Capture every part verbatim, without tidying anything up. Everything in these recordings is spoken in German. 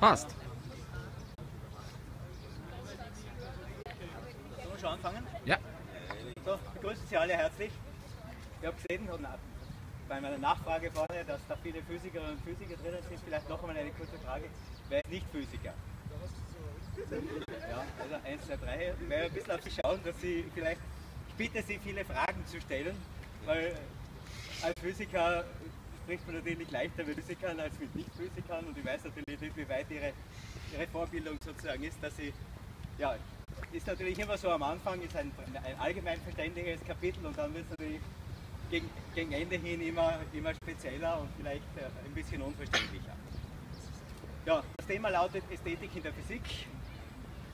Passt. Sollen wir schon anfangen? Ja. So, ich begrüße Sie alle herzlich. Ich habe gesehen, bei meiner Nachfrage vorne, dass da viele Physikerinnen und Physiker drin sind. Vielleicht noch einmal eine kurze Frage. Wer ist nicht Physiker? Ja, also eins, zwei, drei. Ich werde ein bisschen auf Sie schauen, dass Sie vielleicht... Ich bitte Sie, viele Fragen zu stellen, weil als Physiker spricht man natürlich leichter mit Physikern als mit Nicht-Physikern, und ich weiß natürlich nicht, wie weit Ihre, ihre Vorbildung sozusagen ist, dass Sie... Ja, ist natürlich immer so, am Anfang ist ein, ein allgemeinverständliches Kapitel, und dann wird es natürlich gegen, gegen Ende hin immer, immer spezieller und vielleicht ein bisschen unverständlicher. Ja, das Thema lautet Ästhetik in der Physik.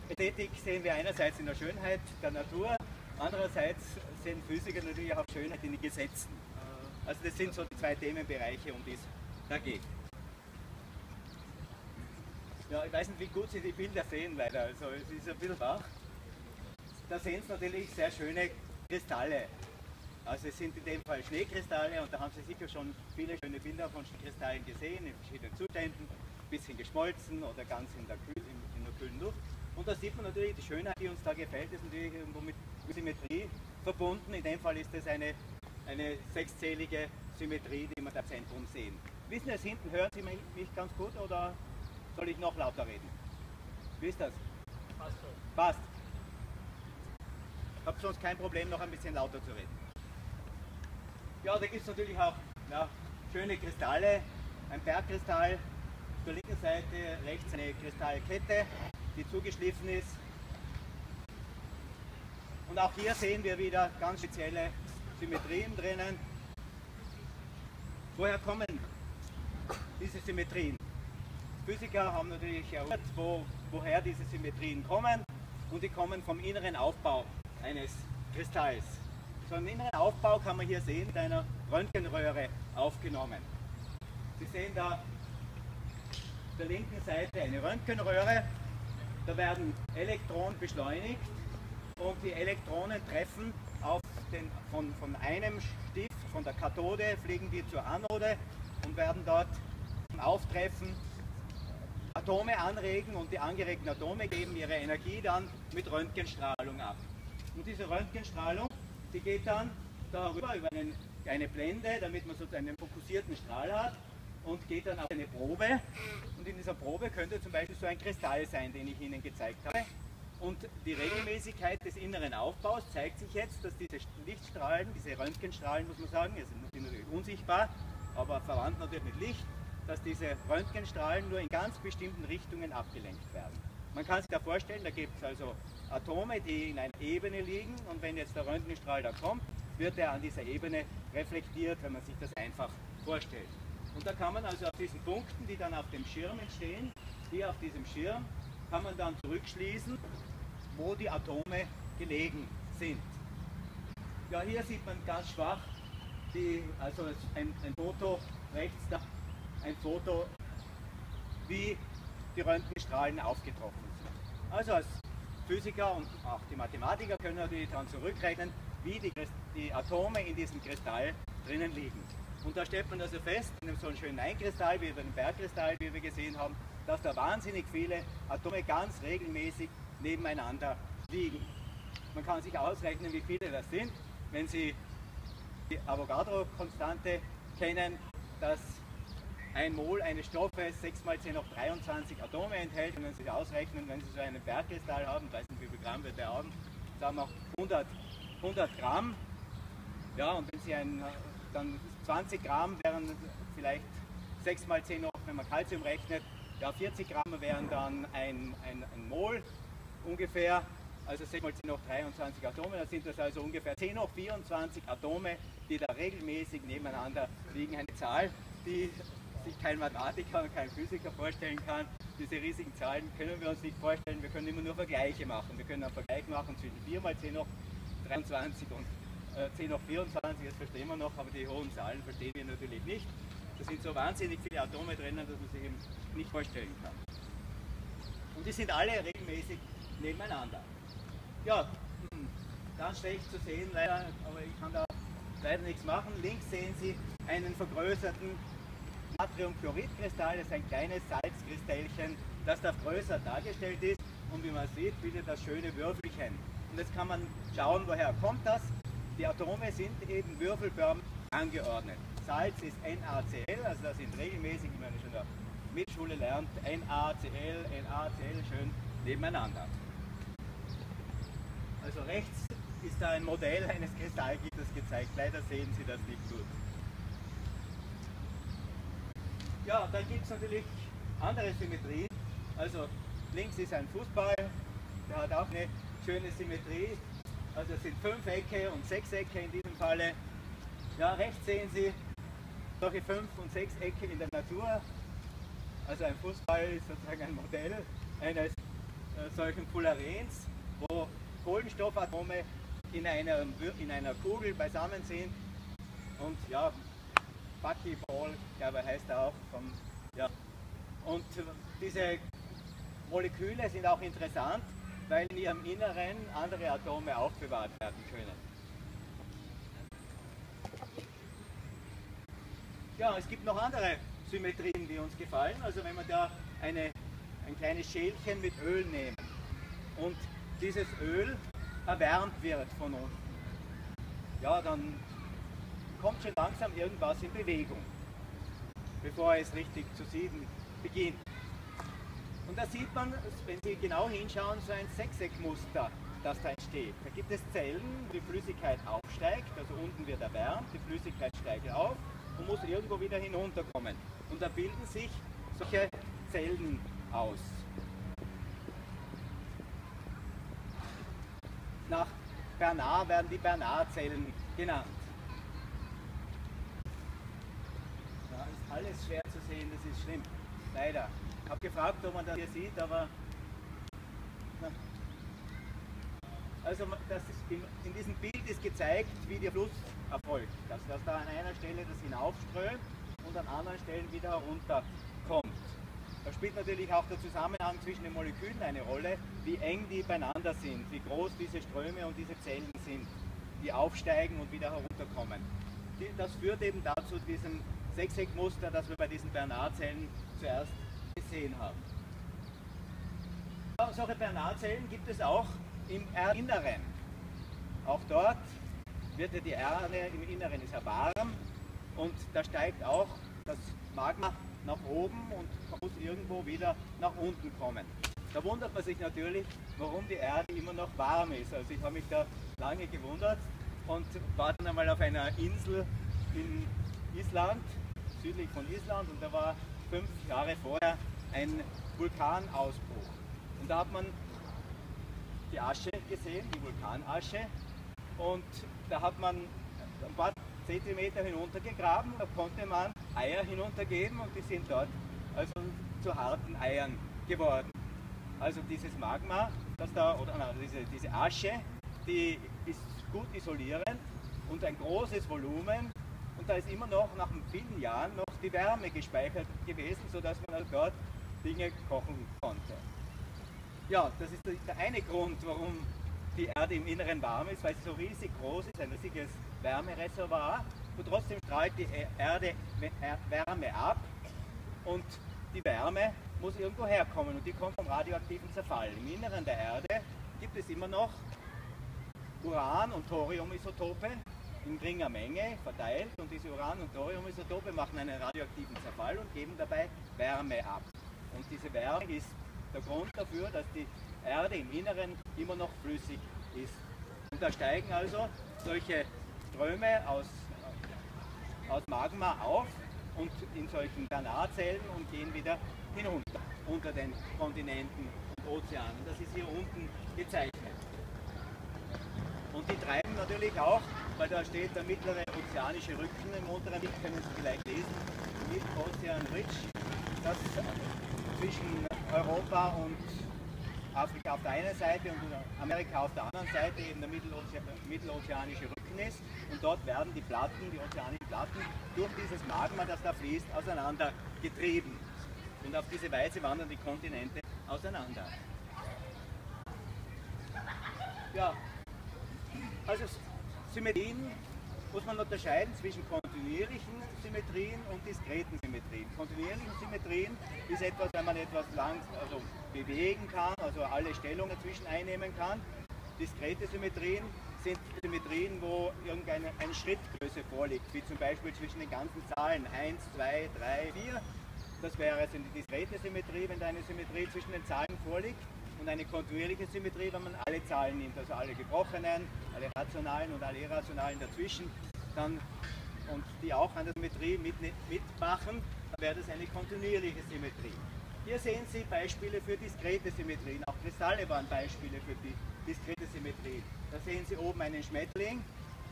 Ästhetik sehen wir einerseits in der Schönheit der Natur, andererseits sehen Physiker natürlich auch Schönheit in den Gesetzen. Also das sind so die zwei Themenbereiche, um die es da geht. Ja, ich weiß nicht, wie gut Sie die Bilder sehen, leider, also es ist ein bisschen wach. Da sehen Sie natürlich sehr schöne Kristalle. Also es sind in dem Fall Schneekristalle, und da haben Sie sicher schon viele schöne Bilder von Kristallen gesehen, in verschiedenen Zuständen, ein bisschen geschmolzen oder ganz in der, Kühl, in, in der kühlen Luft. Und da sieht man natürlich, die Schönheit, die uns da gefällt, ist natürlich irgendwo mit Symmetrie verbunden. In dem Fall ist das eine, eine sechszählige Symmetrie, die wir da im Zentrum sehen. Wissen Sie es hinten? Hören Sie mich ganz gut, oder soll ich noch lauter reden? Wie ist das? Passt schon. Passt. Ich habe sonst kein Problem, noch ein bisschen lauter zu reden. Ja, da gibt es natürlich auch ja, schöne Kristalle. Ein Bergkristall. Auf der linken Seite rechts eine Kristallkette, die zugeschliffen ist. Und auch hier sehen wir wieder ganz spezielle Symmetrien drinnen. Woher kommen diese Symmetrien? Physiker haben natürlich erkannt, wo, woher diese Symmetrien kommen, und die kommen vom inneren Aufbau eines Kristalls. So einen inneren Aufbau kann man hier sehen, mit einer Röntgenröhre aufgenommen. Sie sehen da auf der linken Seite eine Röntgenröhre, da werden Elektronen beschleunigt, und die Elektronen treffen auf den, von, von einem Stift, von der Kathode, fliegen die zur Anode und werden dort im Auftreffen Atome anregen, und die angeregten Atome geben ihre Energie dann mit Röntgenstrahlung ab. Und diese Röntgenstrahlung, die geht dann darüber über einen, eine Blende, damit man sozusagen einen fokussierten Strahl hat, und geht dann auf eine Probe. Und in dieser Probe könnte zum Beispiel so ein Kristall sein, den ich Ihnen gezeigt habe. Und die Regelmäßigkeit des inneren Aufbaus zeigt sich jetzt, dass diese Lichtstrahlen, diese Röntgenstrahlen, muss man sagen, die sind natürlich unsichtbar, aber verwandt natürlich mit Licht, dass diese Röntgenstrahlen nur in ganz bestimmten Richtungen abgelenkt werden. Man kann sich da vorstellen, da gibt es also Atome, die in einer Ebene liegen, und wenn jetzt der Röntgenstrahl da kommt, wird er an dieser Ebene reflektiert, wenn man sich das einfach vorstellt. Und da kann man also auf diesen Punkten, die dann auf dem Schirm entstehen, hier auf diesem Schirm, kann man dann zurückschließen, wo die Atome gelegen sind. Ja, hier sieht man ganz schwach, die, also ein, ein Foto rechts da, ein Foto, wie die Röntgenstrahlen aufgetroffen sind. Also als Physiker und auch die Mathematiker können natürlich dann zurückrechnen, wie die, die Atome in diesem Kristall drinnen liegen. Und da stellt man also fest, in einem so einem schönen Einkristall wie einem Bergkristall, wie wir gesehen haben, dass da wahnsinnig viele Atome ganz regelmäßig nebeneinander liegen. Man kann sich ausrechnen, wie viele das sind. Wenn Sie die Avogadro-Konstante kennen, dass ein Mol eines Stoffes sechs mal zehn hoch dreiundzwanzig Atome enthält, können Sie ausrechnen, wenn Sie so einen Bergkristall haben, ich weiß nicht, wie viel Gramm wird der haben, sagen wir hundert, hundert Gramm. Ja, und wenn Sie einen, dann zwanzig Gramm wären vielleicht sechs mal zehn hoch, wenn man Calcium rechnet, ja, vierzig Gramm wären dann ein, ein, ein Mol ungefähr, also sechs mal zehn hoch dreiundzwanzig Atome, das sind das also ungefähr zehn hoch vierundzwanzig Atome, die da regelmäßig nebeneinander liegen. Eine Zahl, die sich kein Mathematiker und kein Physiker vorstellen kann. Diese riesigen Zahlen können wir uns nicht vorstellen, wir können immer nur Vergleiche machen. Wir können einen Vergleich machen zwischen vier mal zehn hoch dreiundzwanzig und äh, zehn hoch vierundzwanzig, das verstehen wir noch, aber die hohen Zahlen verstehen wir natürlich nicht. Da sind so wahnsinnig viele Atome drinnen, dass man sich eben nicht vorstellen kann. Und die sind alle regelmäßig nebeneinander. Ja, ganz schlecht zu sehen leider, aber ich kann da leider nichts machen. Links sehen Sie einen vergrößerten Natriumchloridkristall ist ein kleines Salzkristallchen, das da größer dargestellt ist und wie man sieht, bildet das schöne Würfelchen. Und jetzt kann man schauen, woher kommt das. Die Atome sind eben würfelförmig angeordnet. Salz ist NaCl, also das sind regelmäßig, wie man schon in der Mittelschule lernt, NaCl, NaCl, schön nebeneinander. Also rechts ist da ein Modell eines Kristallgitters gezeigt, leider sehen Sie das nicht gut. Ja, und dann gibt es natürlich andere Symmetrien. Also links ist ein Fußball, der hat auch eine schöne Symmetrie. Also es sind fünf Ecke und sechs Ecke in diesem Falle. Ja, rechts sehen Sie solche fünf und sechs Ecke in der Natur. Also ein Fußball ist sozusagen ein Modell eines äh, solchen Fullerenes, wo Kohlenstoffatome in einer, in einer Kugel beisammen sind. Und ja, Buckyball, glaube ich, heißt er auch. Vom, ja. Und diese Moleküle sind auch interessant, weil in ihrem Inneren andere Atome aufbewahrt werden können. Ja, es gibt noch andere Symmetrien, die uns gefallen. Also wenn wir da eine, ein kleines Schälchen mit Öl nehmen und dieses Öl erwärmt wird von unten, ja, dann kommt schon langsam irgendwas in Bewegung, bevor es richtig zu sieden beginnt. Und da sieht man, wenn Sie genau hinschauen, so ein Sechseckmuster, das da entsteht. Da gibt es Zellen, wo die Flüssigkeit aufsteigt, also unten wird erwärmt, die Flüssigkeit steigt auf und muss irgendwo wieder hinunterkommen. Und da bilden sich solche Zellen aus. Nach Bernard werden die Bernard-Zellen genannt. Da ist alles schwer zu sehen, das ist schlimm. Leider. Ich habe gefragt, ob man das hier sieht, aber... Also das ist in, in diesem Bild ist gezeigt, wie der Fluss erfolgt. Also dass da an einer Stelle das hinaufströmt und an anderen Stellen wieder herunterkommt. Da spielt natürlich auch der Zusammenhang zwischen den Molekülen eine Rolle, wie eng die beieinander sind, wie groß diese Ströme und diese Zellen sind, die aufsteigen und wieder herunterkommen. Die, das führt eben dazu, diesem Sechseckmuster, das wir bei diesen Bernard-Zellen zuerst gesehen haben. Ja, solche Bernard-Zellen gibt es auch im Erdinneren. Auch dort wird ja die Erde im Inneren ist ja warm und da steigt auch das Magma nach oben und muss irgendwo wieder nach unten kommen. Da wundert man sich natürlich, warum die Erde immer noch warm ist. Also ich habe mich da lange gewundert und war dann einmal auf einer Insel in Island, südlich von Island, und da war fünf Jahre vorher ein Vulkanausbruch. Und da hat man die Asche gesehen, die Vulkanasche, und da hat man ein paar Zentimeter hinuntergegraben, da konnte man Eier hinuntergeben und die sind dort also zu harten Eiern geworden. Also dieses Magma, das da, oder nein, diese, diese Asche, die ist gut isolierend und ein großes Volumen, und da ist immer noch nach vielen Jahren noch die Wärme gespeichert gewesen, sodass man also dort Dinge kochen konnte. Ja, das ist der eine Grund, warum die Erde im Inneren warm ist, weil sie so riesig groß ist, ein riesiges Wärmereservoir, und trotzdem strahlt die Erde Wärme ab und die Wärme muss irgendwo herkommen und die kommt vom radioaktiven Zerfall. Im Inneren der Erde gibt es immer noch Uran- und Thoriumisotope in geringer Menge verteilt, und diese Uran- und Thoriumisotope machen einen radioaktiven Zerfall und geben dabei Wärme ab. Und diese Wärme ist der Grund dafür, dass die Erde im Inneren immer noch flüssig ist. Und da steigen also solche Ströme aus, aus Magma auf und in solchen Bernard-Zellen und gehen wieder hinunter, unter den Kontinenten und Ozeanen. Das ist hier unten gezeichnet. Und die treiben natürlich auch, weil da steht der mittlere ozeanische Rücken im unteren Bild, können Sie vielleicht lesen, mit Ocean Ridge, das zwischen Europa und Afrika auf der einen Seite und Amerika auf der anderen Seite eben der mittelozeanische Rücken ist, und dort werden die Platten, die ozeanischen Platten, durch dieses Magma, das da fließt, auseinandergetrieben. Und auf diese Weise wandern die Kontinente auseinander. Ja, also Symmetrien muss man unterscheiden zwischen kontinuierlichen Symmetrien und diskreten Symmetrien. Kontinuierlichen Symmetrien ist etwas, wenn man etwas lang also bewegen kann, also alle Stellungen dazwischen einnehmen kann. Diskrete Symmetrien sind Symmetrien, wo irgendeine eine Schrittgröße vorliegt, wie zum Beispiel zwischen den ganzen Zahlen eins, zwei, drei, vier. Das wäre also eine diskrete Symmetrie, wenn da eine Symmetrie zwischen den Zahlen vorliegt, und eine kontinuierliche Symmetrie, wenn man alle Zahlen nimmt, also alle gebrochenen, alle rationalen und alle irrationalen dazwischen, dann, und die auch an der Symmetrie mit, mitmachen, dann wäre das eine kontinuierliche Symmetrie. Hier sehen Sie Beispiele für diskrete Symmetrien, auch Kristalle waren Beispiele für die diskrete Symmetrie. Da sehen Sie oben einen Schmetterling,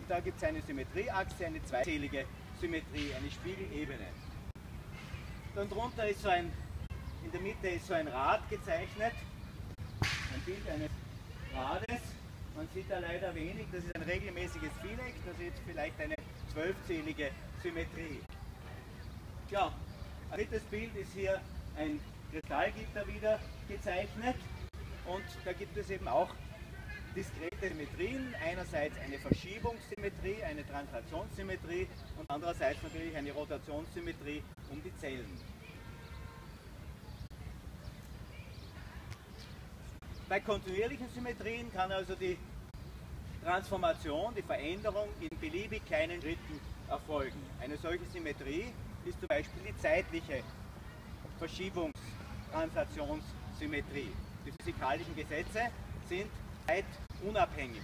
und da gibt es eine Symmetrieachse, eine zweiselige Symmetrie, eine Spiegelebene. Dann drunter ist so ein, in der Mitte ist so ein Rad gezeichnet, ein Bild eines Rades. Man sieht da leider wenig, das ist ein regelmäßiges Viereck, das ist vielleicht eine zwölfzählige Symmetrie. Ja, ein drittes Bild ist hier ein Kristallgitter wieder gezeichnet, und da gibt es eben auch diskrete Symmetrien, einerseits eine Verschiebungssymmetrie, eine Translationssymmetrie und andererseits natürlich eine Rotationssymmetrie um die Zellen. Bei kontinuierlichen Symmetrien kann also die Transformation, die Veränderung in beliebig kleinen Schritten erfolgen. Eine solche Symmetrie ist zum Beispiel die zeitliche Verschiebungstranslationssymmetrie. Die physikalischen Gesetze sind zeitunabhängig.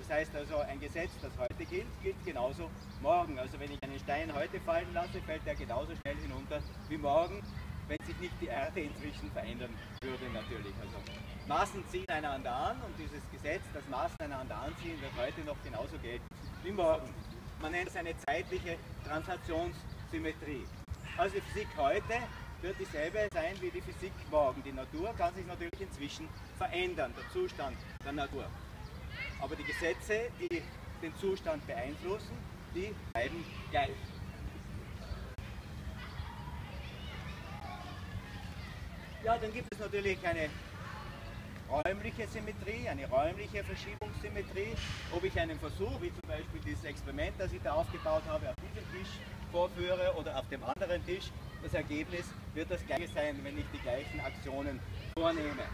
Das heißt also, ein Gesetz, das heute gilt, gilt genauso morgen. Also wenn ich einen Stein heute fallen lasse, fällt er genauso schnell hinunter wie morgen, wenn sich nicht die Erde inzwischen verändern würde natürlich. Also Massen ziehen einander an, und dieses Gesetz, das Massen einander anziehen, wird heute noch genauso gelten wie morgen. Man nennt es eine zeitliche Translationssymmetrie. Also die Physik heute wird dieselbe sein wie die Physik morgen. Die Natur kann sich natürlich inzwischen verändern, der Zustand der Natur. Aber die Gesetze, die den Zustand beeinflussen, die bleiben gleich. Ja, dann gibt es natürlich eine räumliche Symmetrie, eine räumliche Verschiebungssymmetrie. Ob ich einen Versuch, wie zum Beispiel dieses Experiment, das ich da aufgebaut habe, auf diesem Tisch vorführe oder auf dem anderen Tisch, das Ergebnis wird das gleiche sein, wenn ich die gleichen Aktionen vornehme.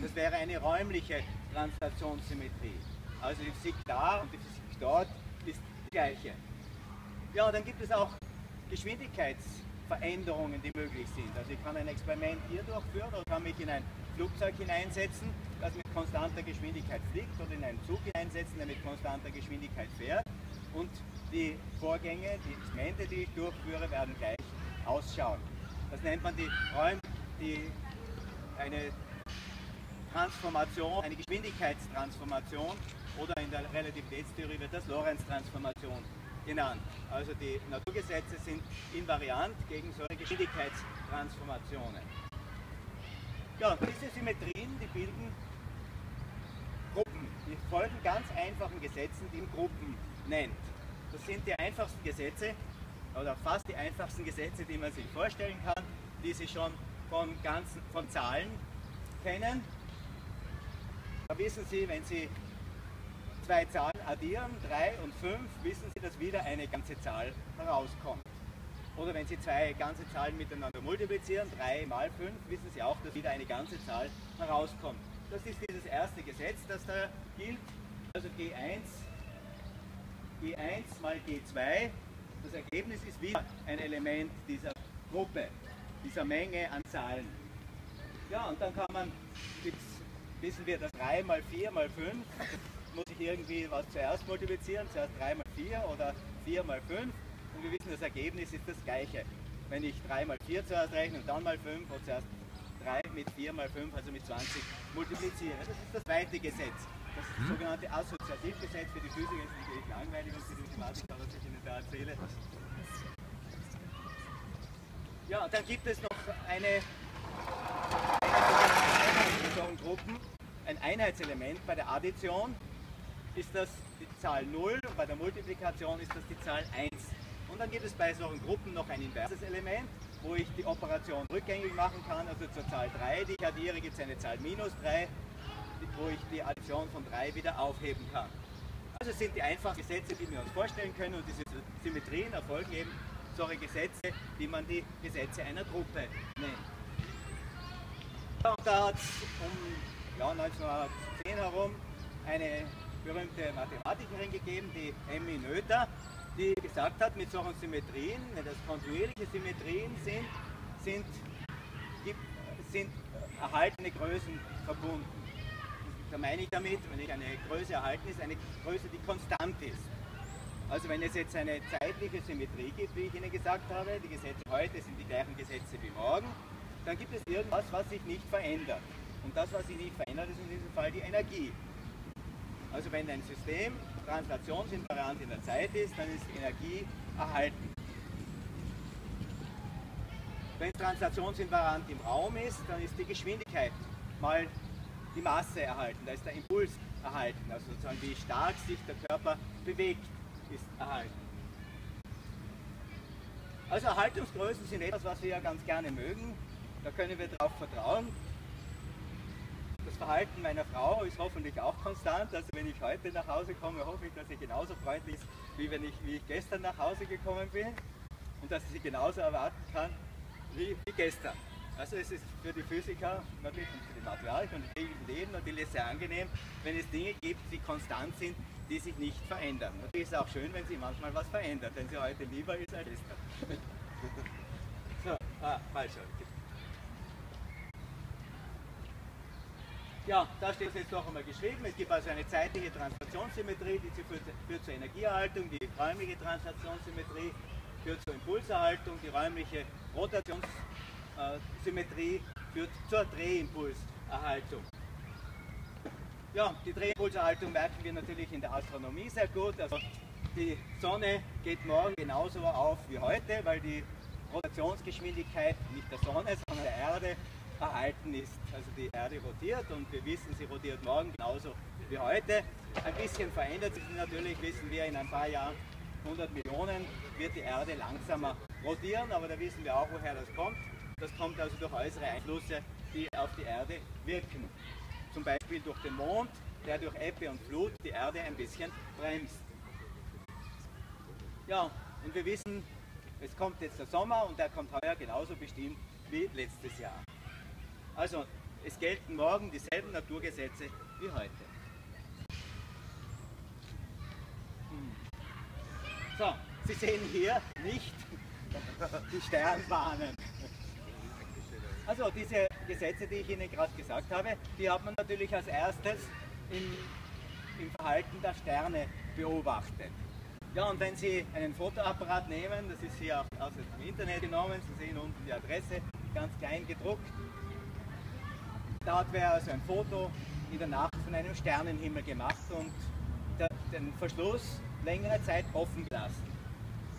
Das wäre eine räumliche Translationssymmetrie. Also die Physik da und die Physik dort ist die gleiche. Ja, dann gibt es auch Geschwindigkeitsveränderungen, die möglich sind. Also ich kann ein Experiment hier durchführen oder kann mich in ein Flugzeug hineinsetzen, das mit konstanter Geschwindigkeit fliegt, oder in einen Zug hineinsetzen, der mit konstanter Geschwindigkeit fährt. Und die Vorgänge, die Experimente, die ich durchführe, werden gleich ausschauen. Das nennt man die Räume, die eine Transformation, eine Geschwindigkeitstransformation, oder in der Relativitätstheorie wird das Lorentz-Transformation genannt. Also die Naturgesetze sind invariant gegen solche Geschwindigkeitstransformationen. Ja, diese Symmetrien, die bilden Gruppen. Die folgen ganz einfachen Gesetzen, die man Gruppen nennt. Das sind die einfachsten Gesetze, oder fast die einfachsten Gesetze, die man sich vorstellen kann, die Sie schon von, ganzen, von Zahlen kennen. Da wissen Sie, wenn Sie zwei Zahlen addieren, drei und fünf, wissen Sie, dass wieder eine ganze Zahl herauskommt. Oder wenn Sie zwei ganze Zahlen miteinander multiplizieren, drei mal fünf, wissen Sie auch, dass wieder eine ganze Zahl herauskommt. Das ist dieses erste Gesetz, das da gilt. Also G eins mal G zwei, das Ergebnis ist wieder ein Element dieser Gruppe, dieser Menge an Zahlen. Ja, und dann kann man, jetzt wissen wir, dass drei mal vier mal fünf, muss ich irgendwie was zuerst multiplizieren, zuerst drei mal vier oder vier mal fünf, und wir wissen, das Ergebnis ist das gleiche. Wenn ich drei mal vier zuerst rechne und dann mal fünf, und zuerst drei mit vier mal fünf, also mit zwanzig, multipliziere. Das ist das zweite Gesetz. Das sogenannte Assoziativgesetz für die Physik ist natürlich langweilig, und für die Mathematik, was ich Ihnen da erzähle. Ja, dann gibt es noch eine, eine Gruppen, ein Einheitselement bei der Addition ist das die Zahl null, und bei der Multiplikation ist das die Zahl eins. Und dann gibt es bei solchen Gruppen noch ein inverses Element, wo ich die Operation rückgängig machen kann, also zur Zahl drei, die ich addiere, gibt es eine Zahl minus drei, wo ich die Addition von drei wieder aufheben kann. Das sind die einfachen Gesetze, die wir uns vorstellen können, und diese Symmetrien erfolgen eben solche Gesetze, die man die Gesetze einer Gruppe nennt. Und da hat es um ja, neunzehnhundertzehn herum eine berühmte Mathematikerin gegeben, die Emmy Noether, die gesagt hat, mit solchen Symmetrien, wenn das kontinuierliche Symmetrien sind, sind, gibt, sind erhaltene Größen verbunden. Da meine ich damit, wenn ich eine Größe erhalten ist, eine Größe, die konstant ist. Also wenn es jetzt eine zeitliche Symmetrie gibt, wie ich Ihnen gesagt habe, die Gesetze heute sind die gleichen Gesetze wie morgen, dann gibt es irgendwas, was sich nicht verändert. Und das, was sich nicht verändert, ist in diesem Fall die Energie. Also wenn ein System translationsinvariant in der Zeit ist, dann ist die Energie erhalten. Wenn es translationsinvariant im Raum ist, dann ist die Geschwindigkeit mal die Masse erhalten, da ist der Impuls erhalten, also sozusagen wie stark sich der Körper bewegt, ist erhalten. Also Erhaltungsgrößen sind etwas, was wir ja ganz gerne mögen, da können wir darauf vertrauen. Das Verhalten meiner Frau ist hoffentlich auch konstant, also wenn ich heute nach Hause komme, hoffe ich, dass sie genauso freundlich ist, wie, wenn ich, wie ich gestern nach Hause gekommen bin, und dass sie genauso erwarten kann, wie, wie gestern. Also es ist für die Physiker natürlich und für die Mathematik und die täglichen Leben natürlich sehr angenehm, wenn es Dinge gibt, die konstant sind, die sich nicht verändern. Natürlich ist es auch schön, wenn sich manchmal was verändert, wenn sie heute lieber ist als gestern. So, ah, falsch. Ja, da steht es jetzt noch einmal geschrieben. Es gibt also eine zeitliche Translationssymmetrie, die führt zur Energieerhaltung, die räumliche Translationssymmetrie führt zur Impulserhaltung, die räumliche Rotationssymmetrie. Symmetrie führt zur Drehimpulserhaltung. Ja, die Drehimpulserhaltung merken wir natürlich in der Astronomie sehr gut. Also die Sonne geht morgen genauso auf wie heute, weil die Rotationsgeschwindigkeit nicht der Sonne, sondern der Erde erhalten ist. Also die Erde rotiert und wir wissen, sie rotiert morgen genauso wie heute. Ein bisschen verändert sich natürlich, wissen wir, in ein paar Jahren, hundert Millionen, wird die Erde langsamer rotieren, aber da wissen wir auch, woher das kommt. Das kommt also durch äußere Einflüsse, die auf die Erde wirken. Zum Beispiel durch den Mond, der durch Ebbe und Flut die Erde ein bisschen bremst. Ja, und wir wissen, es kommt jetzt der Sommer und der kommt heuer genauso bestimmt wie letztes Jahr. Also, es gelten morgen dieselben Naturgesetze wie heute. Hm. So, Sie sehen hier nicht die Sternbahnen. Also diese Gesetze, die ich Ihnen gerade gesagt habe, die hat man natürlich als erstes im, im Verhalten der Sterne beobachtet. Ja, und wenn Sie einen Fotoapparat nehmen, das ist hier auch aus dem Internet genommen, Sie sehen unten die Adresse, ganz klein gedruckt. Da hat wer also ein Foto in der Nacht von einem Sternenhimmel gemacht und den Verschluss längere Zeit offen gelassen.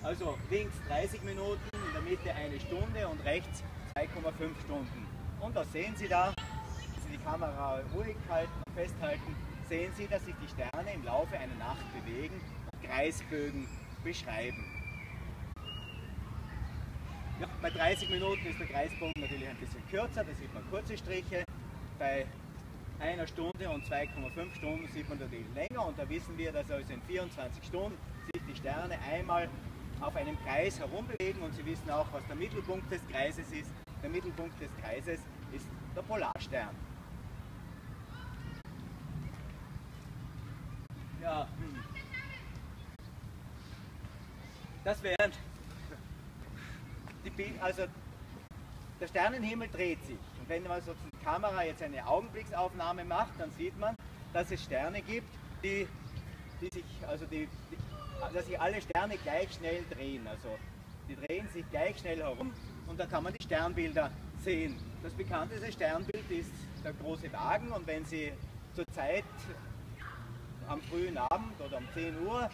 Also links dreißig Minuten, in der Mitte eine Stunde und rechts zwei Komma fünf Stunden. Und was sehen Sie da? Wenn Sie die Kamera ruhig halten und festhalten, sehen Sie, dass sich die Sterne im Laufe einer Nacht bewegen und Kreisbögen beschreiben. Ja, bei dreißig Minuten ist der Kreisbogen natürlich ein bisschen kürzer, da sieht man kurze Striche. Bei einer Stunde und zwei Komma fünf Stunden sieht man natürlich länger, und da wissen wir, dass also in vierundzwanzig Stunden sich die Sterne einmal auf einem Kreis herumbewegen, und Sie wissen auch, was der Mittelpunkt des Kreises ist. Der Mittelpunkt des Kreises ist der Polarstern. Ja, das wären die Bild, also der Sternenhimmel dreht sich. Und wenn man so die Kamera jetzt eine Augenblicksaufnahme macht, dann sieht man, dass es Sterne gibt, die, die sich, also die, die dass sich alle Sterne gleich schnell drehen. Also die drehen sich gleich schnell herum, und da kann man die Sternbilder sehen. Das bekannteste Sternbild ist der große Wagen, und wenn Sie zur Zeit am frühen Abend oder um zehn Uhr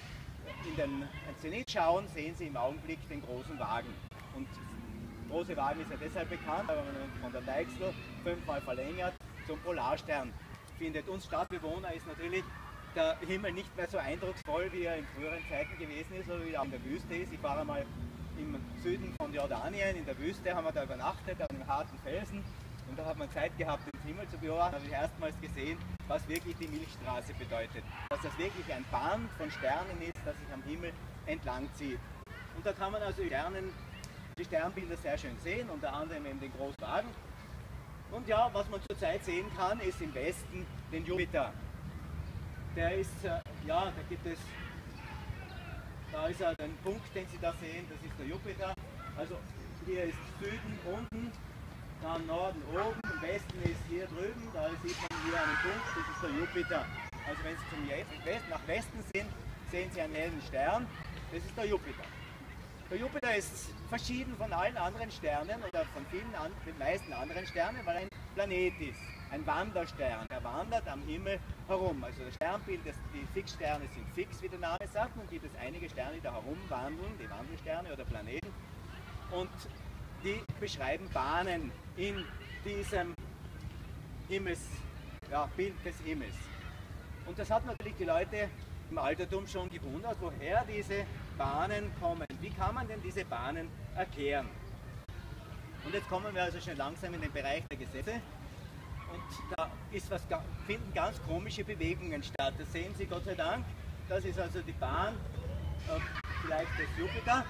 in den Zenit schauen, sehen Sie im Augenblick den großen Wagen. Und der große Wagen ist ja deshalb bekannt, weil man von der Deichsel fünfmal verlängert zum Polarstern findet. Uns Stadtbewohner ist natürlich der Himmel nicht mehr so eindrucksvoll, wie er in früheren Zeiten gewesen ist oder wie er in der Wüste ist. Ich war einmal im Süden von Jordanien, in der Wüste haben wir da übernachtet, an einem harten Felsen, Und da hat man Zeit gehabt, den Himmel zu beobachten. Da habe ich erstmals gesehen, was wirklich die Milchstraße bedeutet. Dass das wirklich ein Band von Sternen ist, das sich am Himmel entlang zieht. Und da kann man also Sternen, die Sternbilder sehr schön sehen, unter anderem eben den Großwagen. Und ja, was man zurzeit sehen kann, ist im Westen den Jupiter. Der ist, ja, da gibt es, da ist ja ein Punkt, den Sie da sehen, das ist der Jupiter. Also hier ist Süden unten, dann Norden oben, im Westen ist hier drüben, da sieht man hier einen Punkt, das ist der Jupiter. Also wenn Sie zum Westen, nach Westen sind, sehen Sie einen hellen Stern, das ist der Jupiter. Der Jupiter ist verschieden von allen anderen Sternen oder von vielen an, den meisten anderen Sternen, weil er ein Planet ist, ein Wanderstern. Er wandert am Himmel herum. Also das Sternbild, das, die Fixsterne sind fix, wie der Name sagt. Nun gibt es einige Sterne, die da herumwandeln, die Wandelsterne oder Planeten. Und die beschreiben Bahnen in diesem Himmels, ja, Bild des Himmels. Und das hat natürlich die Leute im Altertum schon gewundert, woher diese Bahnen kommen. Wie kann man denn diese Bahnen erklären? Und jetzt kommen wir also schon langsam in den Bereich der Gesetze. Und da ist was, finden ganz komische Bewegungen statt. Das sehen Sie Gott sei Dank. Das ist also die Bahn, äh, vielleicht des Jupiter.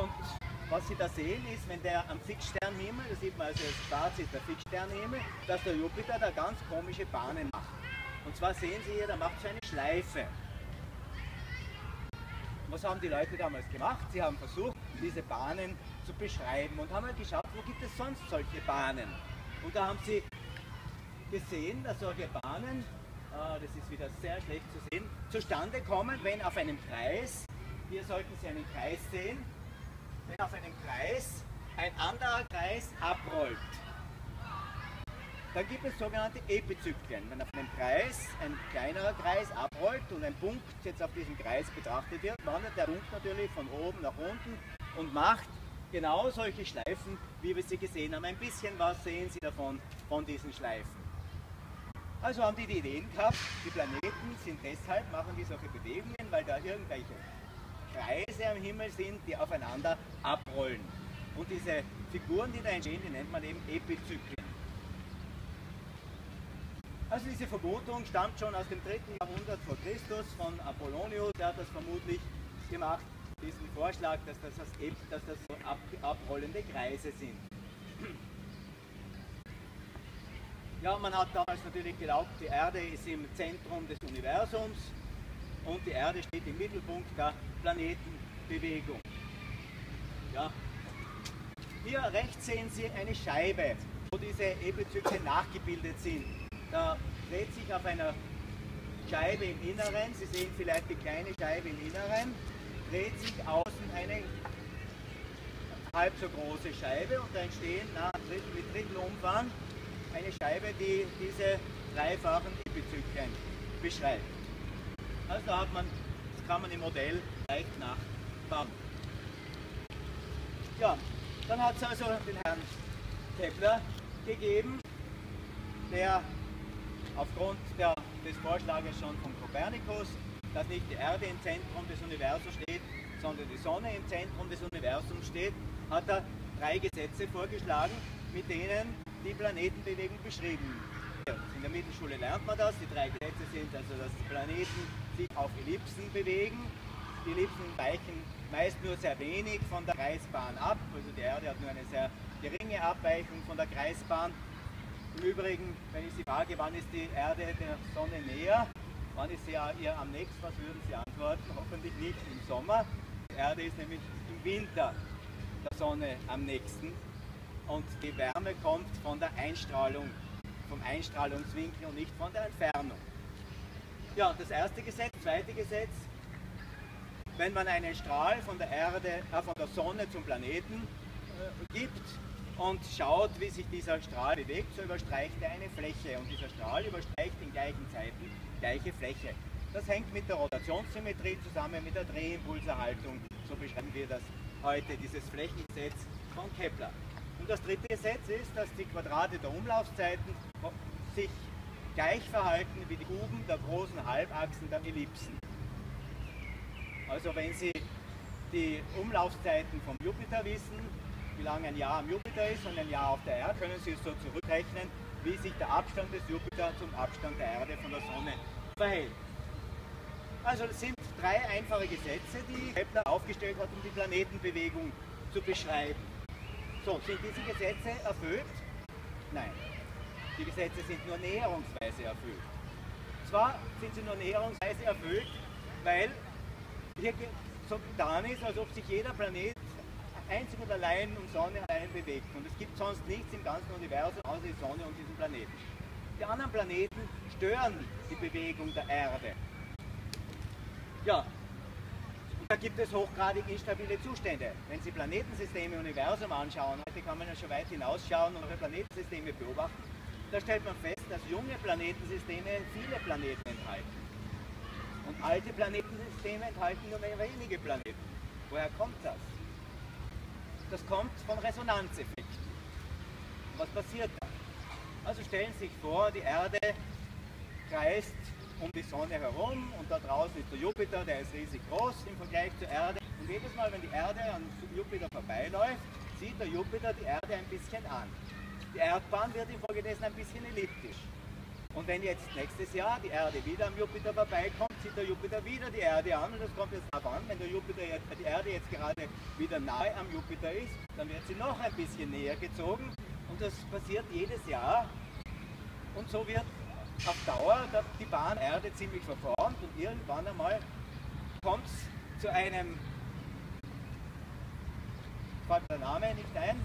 Und was Sie da sehen ist, wenn der am Fixsternhimmel, da sieht man also schwarz ist der Fixsternhimmel, dass der Jupiter da ganz komische Bahnen macht. Und zwar sehen Sie hier, da macht so eine Schleife. Was haben die Leute damals gemacht? Sie haben versucht, diese Bahnen zu beschreiben und haben halt geschaut, wo gibt es sonst solche Bahnen? Und da haben sie gesehen, dass solche Bahnen, äh, das ist wieder sehr schlecht zu sehen, zustande kommen, wenn auf einem Kreis, hier sollten Sie einen Kreis sehen, wenn auf einem Kreis ein anderer Kreis abrollt. Dann gibt es sogenannte Epizyklen. Wenn auf einem Kreis ein kleinerer Kreis abrollt und ein Punkt jetzt auf diesem Kreis betrachtet wird, wandert der Punkt natürlich von oben nach unten und macht genau solche Schleifen, wie wir sie gesehen haben. Ein bisschen was sehen Sie davon, von diesen Schleifen. Also haben die die Ideen gehabt, die Planeten sind deshalb, machen die solche Bewegungen, weil da irgendwelche Kreise am Himmel sind, die aufeinander abrollen. Und diese Figuren, die da entstehen, die nennt man eben Epizyklen. Also diese Vermutung stammt schon aus dem dritten Jahrhundert vor Christus von Apollonius, der hat das vermutlich gemacht, diesen Vorschlag, dass das, dass das so ab, abrollende Kreise sind. Ja, man hat damals natürlich geglaubt, die Erde ist im Zentrum des Universums und die Erde steht im Mittelpunkt der Planetenbewegung. Ja. Hier rechts sehen Sie eine Scheibe, wo diese Epizyklen nachgebildet sind. Da dreht sich auf einer Scheibe im Inneren, Sie sehen vielleicht die kleine Scheibe im Inneren, dreht sich außen eine halb so große Scheibe und da entstehen nach Drittel, mit Drittelumfang eine Scheibe, die diese dreifachen Epizyklen beschreibt. Also da hat man, das kann man im Modell leicht nachbauen. Ja, dann hat es also den Herrn Kepler gegeben, der aufgrund der, des Vorschlages schon von Kopernikus, dass nicht die Erde im Zentrum des Universums steht, sondern die Sonne im Zentrum des Universums steht, hat er drei Gesetze vorgeschlagen, mit denen die Planetenbewegung beschrieben wird. In der Mittelschule lernt man das, die drei Gesetze sind also, dass Planeten sich auf Ellipsen bewegen, die Ellipsen weichen meist nur sehr wenig von der Kreisbahn ab, also die Erde hat nur eine sehr geringe Abweichung von der Kreisbahn. Im Übrigen, wenn ich Sie frage, wann ist die Erde der Sonne näher, wann ist sie ihr am nächsten, was würden Sie antworten? Hoffentlich nicht im Sommer. Die Erde ist nämlich im Winter der Sonne am nächsten und die Wärme kommt von der Einstrahlung, vom Einstrahlungswinkel und nicht von der Entfernung. Ja, das erste Gesetz, das zweite Gesetz, wenn man einen Strahl von der Erde, äh, von der Sonne zum Planeten äh, gibt, und schaut, wie sich dieser Strahl bewegt, so überstreicht er eine Fläche. Und dieser Strahl überstreicht in gleichen Zeiten gleiche Fläche. Das hängt mit der Rotationssymmetrie zusammen, mit der Drehimpulserhaltung. So beschreiben wir das heute, dieses Flächengesetz von Kepler. Und das dritte Gesetz ist, dass die Quadrate der Umlaufzeiten sich gleich verhalten wie die Kuben der großen Halbachsen der Ellipsen. Also wenn Sie die Umlaufzeiten vom Jupiter wissen, wie lange ein Jahr am Jupiter ist und ein Jahr auf der Erde, können Sie es so zurückrechnen, wie sich der Abstand des Jupiter zum Abstand der Erde von der Sonne verhält. Also das sind drei einfache Gesetze, die Kepler aufgestellt hat, um die Planetenbewegung zu beschreiben. So, sind diese Gesetze erfüllt? Nein. Die Gesetze sind nur näherungsweise erfüllt. Zwar sind sie nur näherungsweise erfüllt, weil hier so getan ist, als ob sich jeder Planet einzig und allein um Sonne allein bewegt. Und es gibt sonst nichts im ganzen Universum außer die Sonne und diesen Planeten. Die anderen Planeten stören die Bewegung der Erde. Ja, da gibt es hochgradig instabile Zustände. Wenn Sie Planetensysteme im Universum anschauen, heute kann man ja schon weit hinausschauen und Planetensysteme beobachten, da stellt man fest, dass junge Planetensysteme viele Planeten enthalten. Und alte Planetensysteme enthalten nur wenige Planeten. Woher kommt das? Das kommt von Resonanzeffekten. Was passiert da? Also stellen Sie sich vor, die Erde kreist um die Sonne herum und da draußen ist der Jupiter, der ist riesig groß im Vergleich zur Erde. Und jedes Mal, wenn die Erde an Jupiter vorbeiläuft, zieht der Jupiter die Erde ein bisschen an. Die Erdbahn wird infolgedessen ein bisschen elliptisch. Und wenn jetzt nächstes Jahr die Erde wieder am Jupiter vorbeikommt, zieht der Jupiter wieder die Erde an und das kommt jetzt darauf an, wenn der Jupiter jetzt, die Erde jetzt gerade wieder nahe am Jupiter ist, dann wird sie noch ein bisschen näher gezogen und das passiert jedes Jahr und so wird auf Dauer die Bahn der Erde ziemlich verformt und irgendwann einmal kommt es zu einem, fällt der Name nicht ein,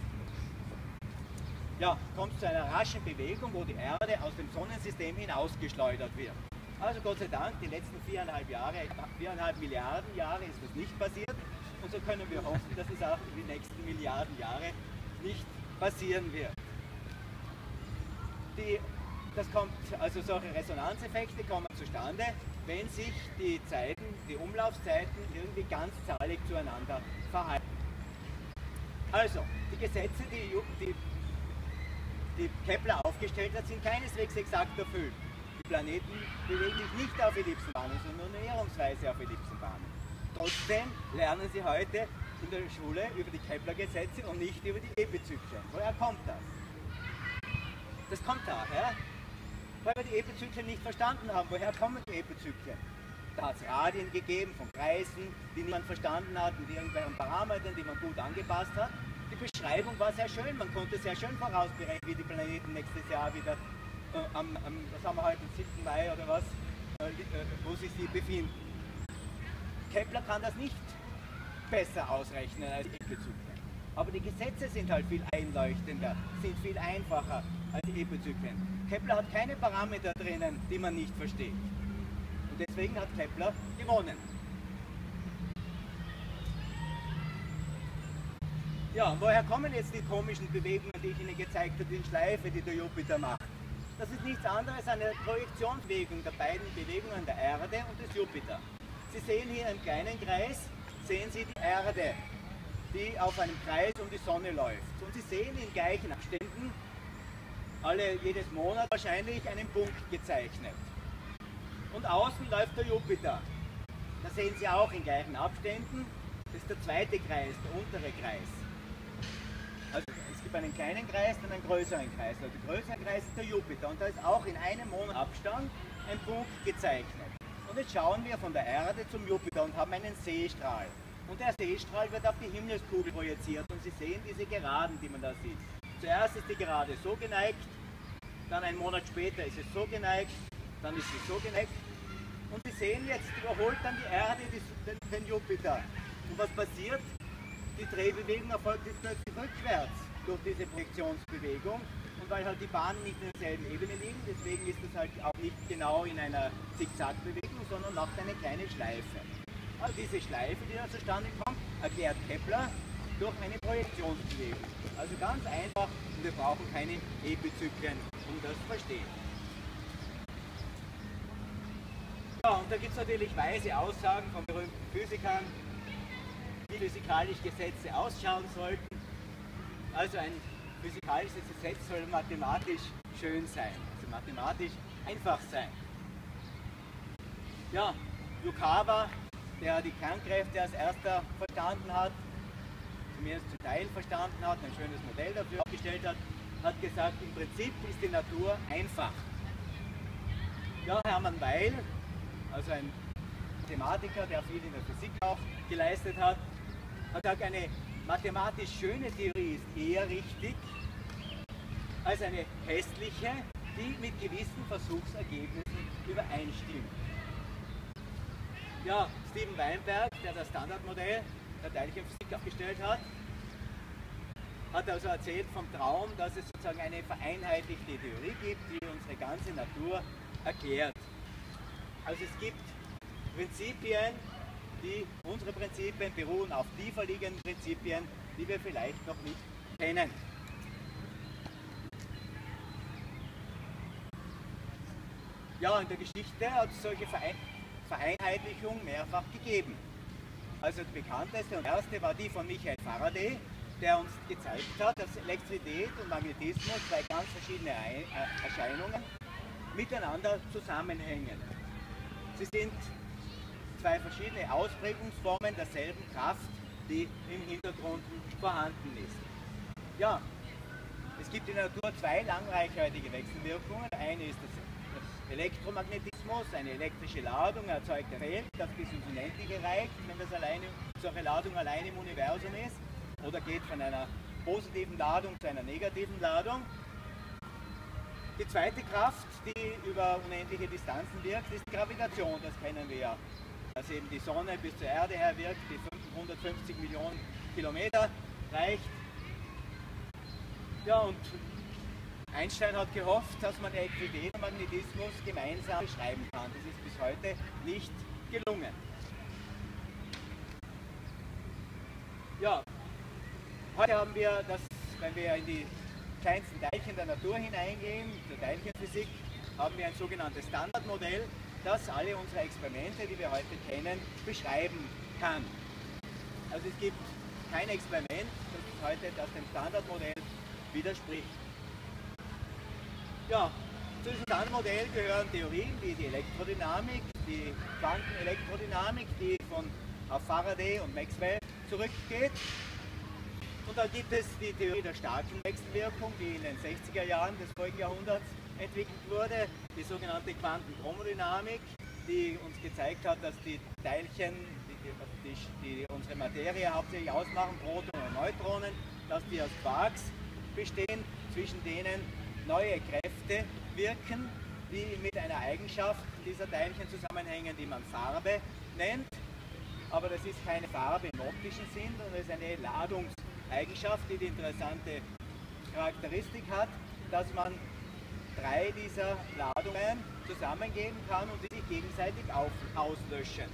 ja, kommt zu einer raschen Bewegung, wo die Erde aus dem Sonnensystem hinausgeschleudert wird. Also Gott sei Dank, die letzten viereinhalb Jahre, viereinhalb Milliarden Jahre ist das nicht passiert und so können wir hoffen, dass es auch in den nächsten Milliarden Jahre nicht passieren wird. Die, das kommt, also solche Resonanzeffekte kommen zustande, wenn sich die Zeiten, die Umlaufzeiten irgendwie ganzzahlig zueinander verhalten. Also, die Gesetze, die, die die Kepler aufgestellt hat, sind keineswegs exakt erfüllt. Die Planeten bewegen sich nicht auf Ellipsenbahnen, sondern nur näherungsweise auf Ellipsenbahnen. Trotzdem lernen Sie heute in der Schule über die Kepler-Gesetze und nicht über die Epizyklen. Woher kommt das? Das kommt daher, weil wir die Epizyklen nicht verstanden haben. Woher kommen die Epizyklen? Da hat es Radien gegeben von Kreisen, die niemand verstanden hat, mit irgendwelchen Parametern, die man gut angepasst hat. Die Beschreibung war sehr schön, man konnte sehr schön vorausberechnen, wie die Planeten nächstes Jahr wieder äh, am, am, was haben wir heute, am siebten Mai oder was, äh, wo sich sie befinden. Kepler kann das nicht besser ausrechnen als die Epizyklen. Aber die Gesetze sind halt viel einleuchtender, sind viel einfacher als die Epizyklen. Kepler hat keine Parameter drinnen, die man nicht versteht. Und deswegen hat Kepler gewonnen. Ja, woher kommen jetzt die komischen Bewegungen, die ich Ihnen gezeigt habe, die Schleife, die der Jupiter macht? Das ist nichts anderes als eine Projektionsbewegung der beiden Bewegungen der Erde und des Jupiter. Sie sehen hier einen kleinen Kreis, sehen Sie die Erde, die auf einem Kreis um die Sonne läuft. Und Sie sehen in gleichen Abständen, alle, jedes Monat wahrscheinlich, einen Punkt gezeichnet. Und außen läuft der Jupiter. Da sehen Sie auch in gleichen Abständen, das ist der zweite Kreis, der untere Kreis. Also es gibt einen kleinen Kreis, dann einen größeren Kreis. Also der größere Kreis ist der Jupiter und da ist auch in einem Monat Abstand ein Punkt gezeichnet. Und jetzt schauen wir von der Erde zum Jupiter und haben einen Seestrahl. Und der Seestrahl wird auf die Himmelskugel projiziert und Sie sehen diese Geraden, die man da sieht. Zuerst ist die Gerade so geneigt, dann einen Monat später ist es so geneigt, dann ist sie so geneigt. Und Sie sehen jetzt, überholt dann die Erde den Jupiter. Und was passiert? Die Drehbewegung erfolgt jetzt plötzlich rückwärts durch diese Projektionsbewegung und weil halt die Bahnen nicht in derselben Ebene liegen, deswegen ist das halt auch nicht genau in einer Zickzackbewegung, sondern macht eine kleine Schleife. Also diese Schleife, die da zustande kommt, erklärt Kepler durch eine Projektionsbewegung. Also ganz einfach und wir brauchen keine Epizyklen, um das zu verstehen. Ja, und da gibt es natürlich weise Aussagen von berühmten Physikern, wie physikalische Gesetze ausschauen sollten. Also ein physikalisches Gesetz soll mathematisch schön sein, also mathematisch einfach sein. Ja, Yukawa, der die Kernkräfte als erster verstanden hat, zumindest zum Teil verstanden hat, ein schönes Modell dafür aufgestellt hat, hat gesagt, im Prinzip ist die Natur einfach. Ja, Hermann Weyl, also ein Mathematiker, der viel in der Physik auch geleistet hat, hat gesagt, eine mathematisch schöne Theorie ist eher richtig als eine hässliche, die mit gewissen Versuchsergebnissen übereinstimmt. Ja, Steven Weinberg, der das Standardmodell der Teilchenphysik aufgestellt hat, hat also erzählt vom Traum, dass es sozusagen eine vereinheitlichte Theorie gibt, die unsere ganze Natur erklärt. Also es gibt Prinzipien, die, unsere Prinzipien beruhen auf tiefer liegenden Prinzipien, die wir vielleicht noch nicht kennen. Ja, in der Geschichte hat es solche Vereinheitlichungen mehrfach gegeben. Also die bekannteste und erste war die von Michael Faraday, der uns gezeigt hat, dass Elektrizität und Magnetismus, zwei ganz verschiedene Erscheinungen, miteinander zusammenhängen. Sie sind zwei verschiedene Ausprägungsformen derselben Kraft, die im Hintergrund vorhanden ist. Ja, es gibt in der Natur zwei langreichhaltige Wechselwirkungen. Eine ist das Elektromagnetismus, eine elektrische Ladung erzeugt ein Feld, das bis ins Unendliche reicht, wenn das alleine, solche Ladung alleine im Universum ist, oder geht von einer positiven Ladung zu einer negativen Ladung. Die zweite Kraft, die über unendliche Distanzen wirkt, ist die Gravitation, das kennen wir ja. Dass eben die Sonne bis zur Erde her wirkt, die fünfhundertfünfzig Millionen Kilometer reicht. Ja, und Einstein hat gehofft, dass man Elektrizität und Magnetismus gemeinsam beschreiben kann. Das ist bis heute nicht gelungen. Ja, heute haben wir das, wenn wir in die kleinsten Teilchen der Natur hineingehen, der Teilchenphysik, haben wir ein sogenanntes Standardmodell, das alle unsere Experimente, die wir heute kennen, beschreiben kann. Also es gibt kein Experiment, das heute das dem Standardmodell widerspricht. Ja, zu diesem Standardmodell gehören Theorien wie die Elektrodynamik, die Quantenelektrodynamik, die von auf Faraday und Maxwell zurückgeht. Und dann gibt es die Theorie der starken Wechselwirkung, die in den sechziger Jahren des vorigen Jahrhunderts entwickelt wurde, die sogenannte Quantenchromodynamik, die uns gezeigt hat, dass die Teilchen, die, die, die unsere Materie hauptsächlich ausmachen, Protonen und Neutronen, dass die aus Quarks bestehen, zwischen denen neue Kräfte wirken, die mit einer Eigenschaft dieser Teilchen zusammenhängen, die man Farbe nennt. Aber das ist keine Farbe im optischen Sinn, sondern es ist eine Ladungseigenschaft, die die interessante Charakteristik hat, dass man drei dieser Ladungen zusammengeben kann und die sich gegenseitig auf, auslöschen.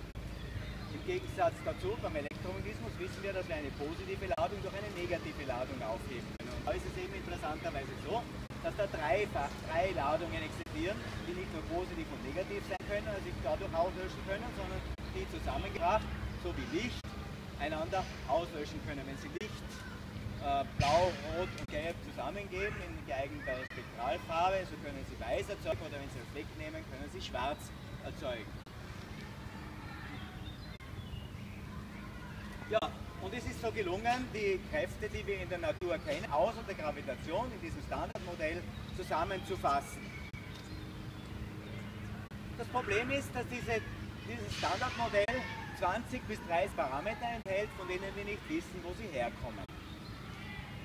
Im Gegensatz dazu, beim Elektromagnetismus wissen wir, dass wir eine positive Ladung durch eine negative Ladung aufheben können. Und da ist es eben interessanterweise so, dass da dreifach drei Ladungen existieren, die nicht nur positiv und negativ sein können, also sich dadurch auslöschen können, sondern die zusammengebracht, so wie Licht, einander auslöschen können. Wenn sie Licht Blau, Rot und Gelb zusammengeben in geeigneter Spektralfarbe, so können sie weiß erzeugen oder wenn sie das wegnehmen, können sie schwarz erzeugen. Ja, und es ist so gelungen, die Kräfte, die wir in der Natur kennen, außer der Gravitation in diesem Standardmodell zusammenzufassen. Das Problem ist, dass diese, dieses Standardmodell zwanzig bis dreißig Parameter enthält, von denen wir nicht wissen, wo sie herkommen.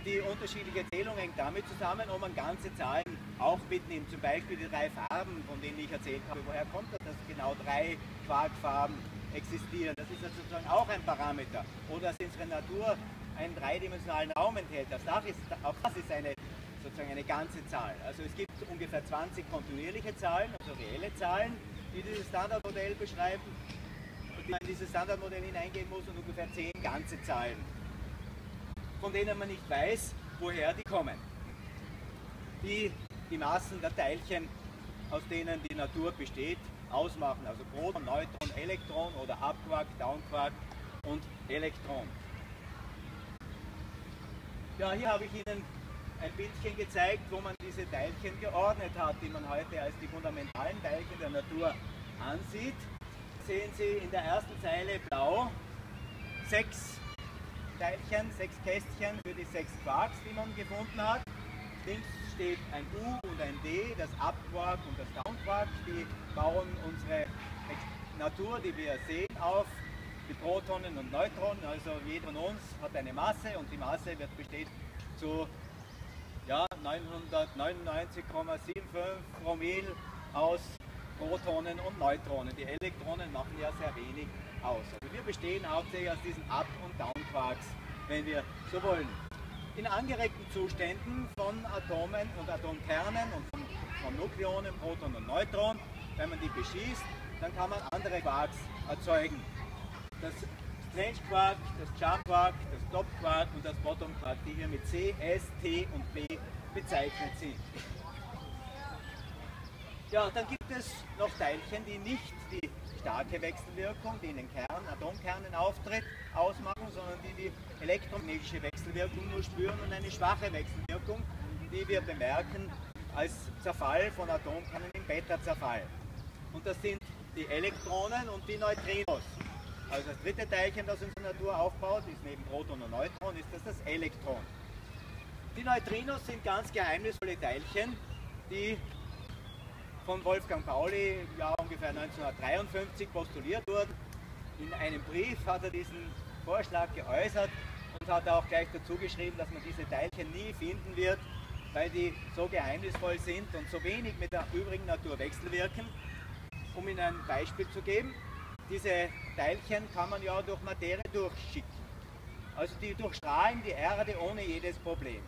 Die unterschiedliche Zählung hängt damit zusammen, ob man ganze Zahlen auch mitnimmt. Zum Beispiel die drei Farben, von denen ich erzählt habe. Woher kommt das, dass genau drei Quarkfarben existieren? Das ist ja sozusagen auch ein Parameter. Oder dass unsere Natur einen dreidimensionalen Raum enthält. Das Dach ist, auch das ist eine, sozusagen eine ganze Zahl. Also es gibt ungefähr zwanzig kontinuierliche Zahlen, also reelle Zahlen, die dieses Standardmodell beschreiben und die man in dieses Standardmodell hineingehen muss, und ungefähr zehn ganze Zahlen, von denen man nicht weiß, woher die kommen. Die die Massen der Teilchen, aus denen die Natur besteht, ausmachen. Also Proton, Neutron, Elektron oder Upquark, Downquark und Elektron. Ja, hier habe ich Ihnen ein Bildchen gezeigt, wo man diese Teilchen geordnet hat, die man heute als die fundamentalen Teilchen der Natur ansieht. Sehen Sie in der ersten Zeile blau sechs Teilchen, sechs Kästchen für die sechs Quarks, die man gefunden hat. Links steht ein U und ein D, das Up-Quark und das Down-Quark. Die bauen unsere Natur, die wir sehen, auf, die Protonen und Neutronen. Also jeder von uns hat eine Masse und die Masse wird besteht zu ja, neunhundertneunundneunzig Komma fünfundsiebzig Promille aus Protonen und Neutronen. Die Elektronen machen ja sehr wenig aus. Also wir bestehen hauptsächlich aus diesen Up- und Down-Quarks, wenn wir so wollen. In angeregten Zuständen von Atomen und Atomkernen und von, von Nukleonen, Protonen und Neutronen, wenn man die beschießt, dann kann man andere Quarks erzeugen. Das Strange Quark, das Jump Quark, das Top Quark und das Bottom Quark, die hier mit C, S, T und B bezeichnet sind. Ja, dann gibt es noch Teilchen, die nicht die starke Wechselwirkung, die in den Kernen, Atomkernen auftritt, ausmachen, sondern die die elektromagnetische Wechselwirkung nur spüren und eine schwache Wechselwirkung, die wir bemerken als Zerfall von Atomkernen im Beta-Zerfall. Und das sind die Elektronen und die Neutrinos. Also das dritte Teilchen, das unsere Natur aufbaut, ist neben Proton und Neutron, ist das das Elektron. Die Neutrinos sind ganz geheimnisvolle Teilchen, die von Wolfgang Pauli ja, ungefähr neunzehnhundertdreiundfünfzig postuliert wurden. In einem Brief hat er diesen Vorschlag geäußert und hat auch gleich dazu geschrieben, dass man diese Teilchen nie finden wird, weil die so geheimnisvoll sind und so wenig mit der übrigen Natur wechselwirken. Um Ihnen ein Beispiel zu geben, diese Teilchen kann man ja durch Materie durchschicken. Also die durchstrahlen die Erde ohne jedes Problem.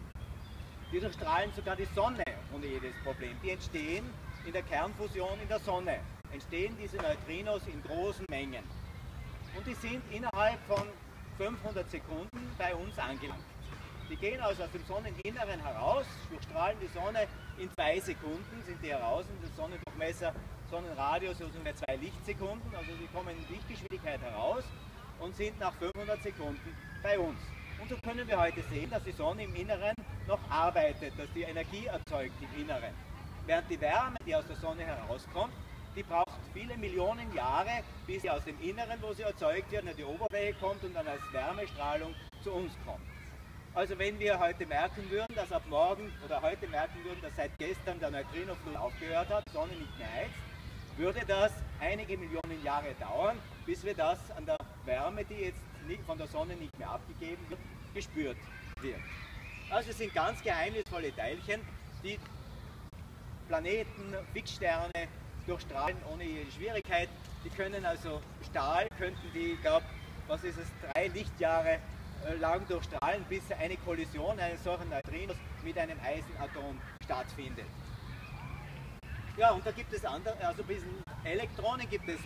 Die durchstrahlen sogar die Sonne ohne jedes Problem. Die entstehen in der Kernfusion in der Sonne, entstehen diese Neutrinos in großen Mengen. Und die sind innerhalb von fünfhundert Sekunden bei uns angelangt. Die gehen also aus dem Sonneninneren heraus, durchstrahlen die Sonne in zwei Sekunden, sind die heraus, in der Sonnendurchmesser, Sonnenradius ist ungefähr zwei Lichtsekunden, also sie kommen in Lichtgeschwindigkeit heraus und sind nach fünfhundert Sekunden bei uns. Und so können wir heute sehen, dass die Sonne im Inneren noch arbeitet, dass die Energie erzeugt im Inneren. Während die Wärme, die aus der Sonne herauskommt, die braucht viele Millionen Jahre, bis sie aus dem Inneren, wo sie erzeugt wird, an die Oberfläche kommt und dann als Wärmestrahlung zu uns kommt. Also wenn wir heute merken würden, dass ab morgen oder heute merken würden, dass seit gestern der Neutrinoflug aufgehört hat, die Sonne nicht mehr heizt, würde das einige Millionen Jahre dauern, bis wir das an der Wärme, die jetzt nicht, von der Sonne nicht mehr abgegeben wird, gespürt wird. Also es sind ganz geheimnisvolle Teilchen, die Planeten, Fixsterne durchstrahlen ohne jede Schwierigkeit. Die können also Stahl, könnten die, ich glaube, was ist es, drei Lichtjahre lang durchstrahlen, bis eine Kollision eines solchen Neutrinos mit einem Eisenatom stattfindet. Ja, und da gibt es andere, also bei diesen Elektronen gibt es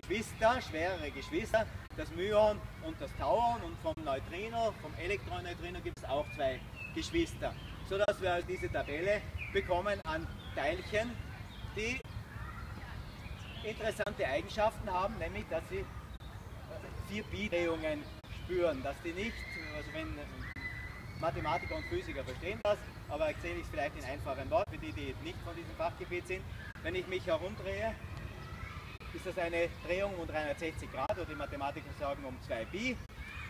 Geschwister, schwerere Geschwister, das Myon und das Tauon, und vom Neutrino, vom Elektron-Neutrino gibt es auch zwei Geschwister, sodass wir also diese Tabelle bekommen an Teilchen, die interessante Eigenschaften haben, nämlich dass sie vier Pi-Drehungen spüren, dass die nicht, also wenn Mathematiker und Physiker verstehen das, aber ich sehe es vielleicht in einfachen Worten, für die, die nicht von diesem Fachgebiet sind, wenn ich mich herumdrehe, ist das eine Drehung um dreihundertsechzig Grad, oder die Mathematiker sagen um zwei Pi,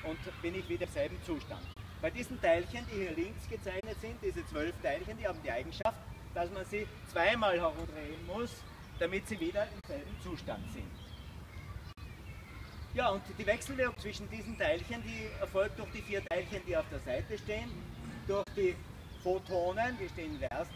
und bin ich wieder im selben Zustand. Bei diesen Teilchen, die hier links gezeichnet sind, diese zwölf Teilchen, die haben die Eigenschaft, dass man sie zweimal herumdrehen muss, damit sie wieder im selben Zustand sind. Ja, und die Wechselwirkung zwischen diesen Teilchen, die erfolgt durch die vier Teilchen, die auf der Seite stehen, durch die Photonen, die stehen in der ersten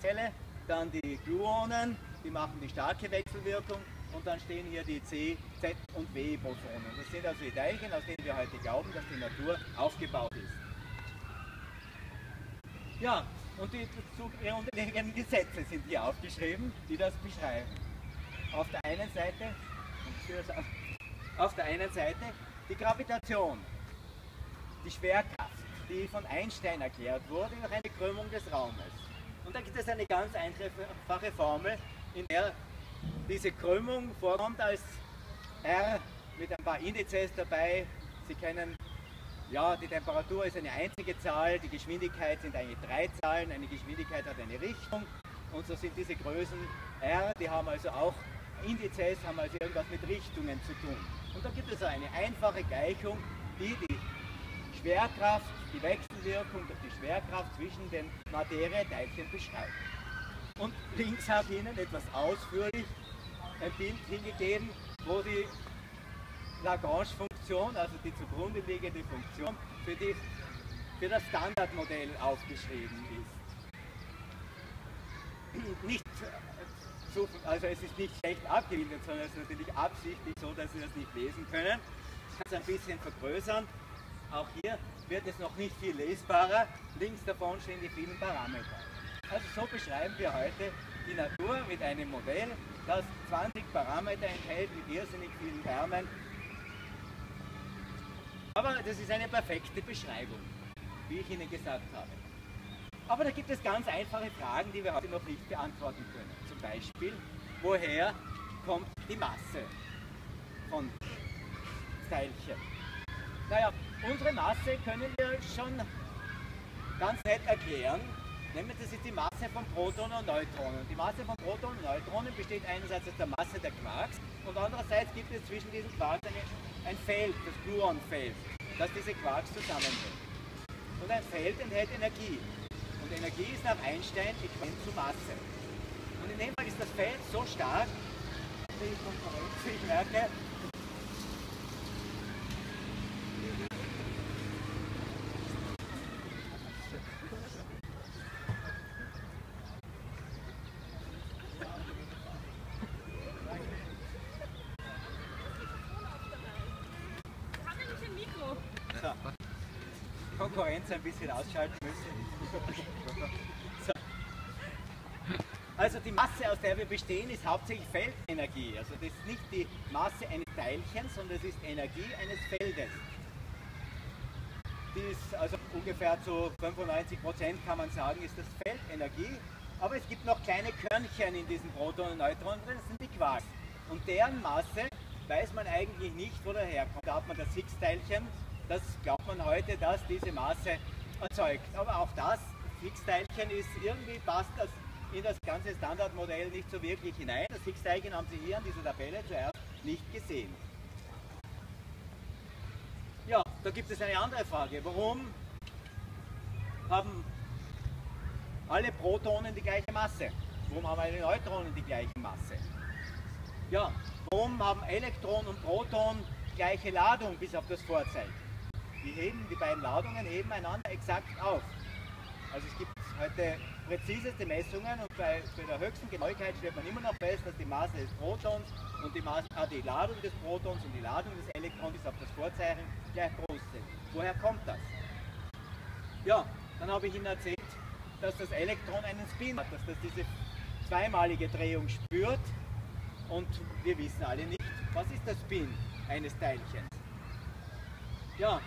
Zelle, dann die Gluonen, die machen die starke Wechselwirkung, und dann stehen hier die C, Z und W-Bosonen. Das sind also die Teilchen, aus denen wir heute glauben, dass die Natur aufgebaut ist. Ja, und die zugrundeliegenden Gesetze sind hier aufgeschrieben, die das beschreiben. Auf der einen Seite, auf der einen Seite die Gravitation, die Schwerkraft, die von Einstein erklärt wurde durch eine Krümmung des Raumes. Und da gibt es eine ganz einfache Formel, in der diese Krümmung vorkommt als R mit ein paar Indizes dabei. Sie kennen, ja, die Temperatur ist eine einzige Zahl, die Geschwindigkeit sind eigentlich drei Zahlen, eine Geschwindigkeit hat eine Richtung, und so sind diese Größen R, die haben also auch Indizes, haben also irgendwas mit Richtungen zu tun. Und da gibt es eine einfache Gleichung, die die Schwerkraft, die Wechselwirkung durch die Schwerkraft zwischen den Materieteilchen beschreibt. Und links habe ich Ihnen etwas ausführlich ein Bild hingegeben, wo die Lagrange-Funktion, also die zugrunde liegende Funktion, für, die, für das Standardmodell aufgeschrieben ist. Nicht, also es ist nicht schlecht abgebildet, sondern es ist natürlich absichtlich so, dass Sie das nicht lesen können. Ich kann es ein bisschen vergrößern. Auch hier wird es noch nicht viel lesbarer. Links davon stehen die vielen Parameter. Also so beschreiben wir heute die Natur mit einem Modell, das zwanzig Parameter enthält mit irrsinnig vielen Termen. Aber das ist eine perfekte Beschreibung, wie ich Ihnen gesagt habe. Aber da gibt es ganz einfache Fragen, die wir heute noch nicht beantworten können. Zum Beispiel, woher kommt die Masse von Teilchen? Naja, unsere Masse können wir schon ganz nett erklären. Nämlich, das ist die Masse von Protonen und Neutronen. Die Masse von Protonen und Neutronen besteht einerseits aus der Masse der Quarks und andererseits gibt es zwischen diesen Quarks eine, ein Feld, das Gluonfeld, das diese Quarks zusammenhält. Und ein Feld enthält Energie. Und Energie ist nach Einstein äquivalent zu Masse. Und in dem Fall ist das Feld so stark, ich merke, ein bisschen ausschalten müssen. So. Also die Masse, aus der wir bestehen, ist hauptsächlich Feldenergie. Also das ist nicht die Masse eines Teilchens, sondern es ist Energie eines Feldes. Die ist also ungefähr zu fünfundneunzig Prozent, kann man sagen, ist das Feldenergie. Aber es gibt noch kleine Körnchen in diesen Protonen und Neutronen drin, das sind die Quarks. Und deren Masse weiß man eigentlich nicht, wo der herkommt. Da hat man das Higgs-Teilchen. Das glaubt man heute, dass diese Masse erzeugt. Aber auch das Higgs-Teilchen ist irgendwie, passt das in das ganze Standardmodell nicht so wirklich hinein. Das Higgs-Teilchen haben Sie hier an dieser Tabelle zuerst nicht gesehen. Ja, da gibt es eine andere Frage. Warum haben alle Protonen die gleiche Masse? Warum haben alle Neutronen die gleiche Masse? Ja, warum haben Elektron und Proton gleiche Ladung bis auf das Vorzeichen? Die, heben, die beiden Ladungen heben einander exakt auf. Also es gibt heute präziseste Messungen und bei, bei der höchsten Genauigkeit stellt man immer noch fest, dass die Masse des Protons und die, Masse, ah, die Ladung des Protons und die Ladung des Elektrons bis auf das Vorzeichen gleich groß sind. Woher kommt das? Ja, dann habe ich Ihnen erzählt, dass das Elektron einen Spin hat, dass das diese zweimalige Drehung spürt und wir wissen alle nicht, was ist der Spin eines Teilchens. Ja,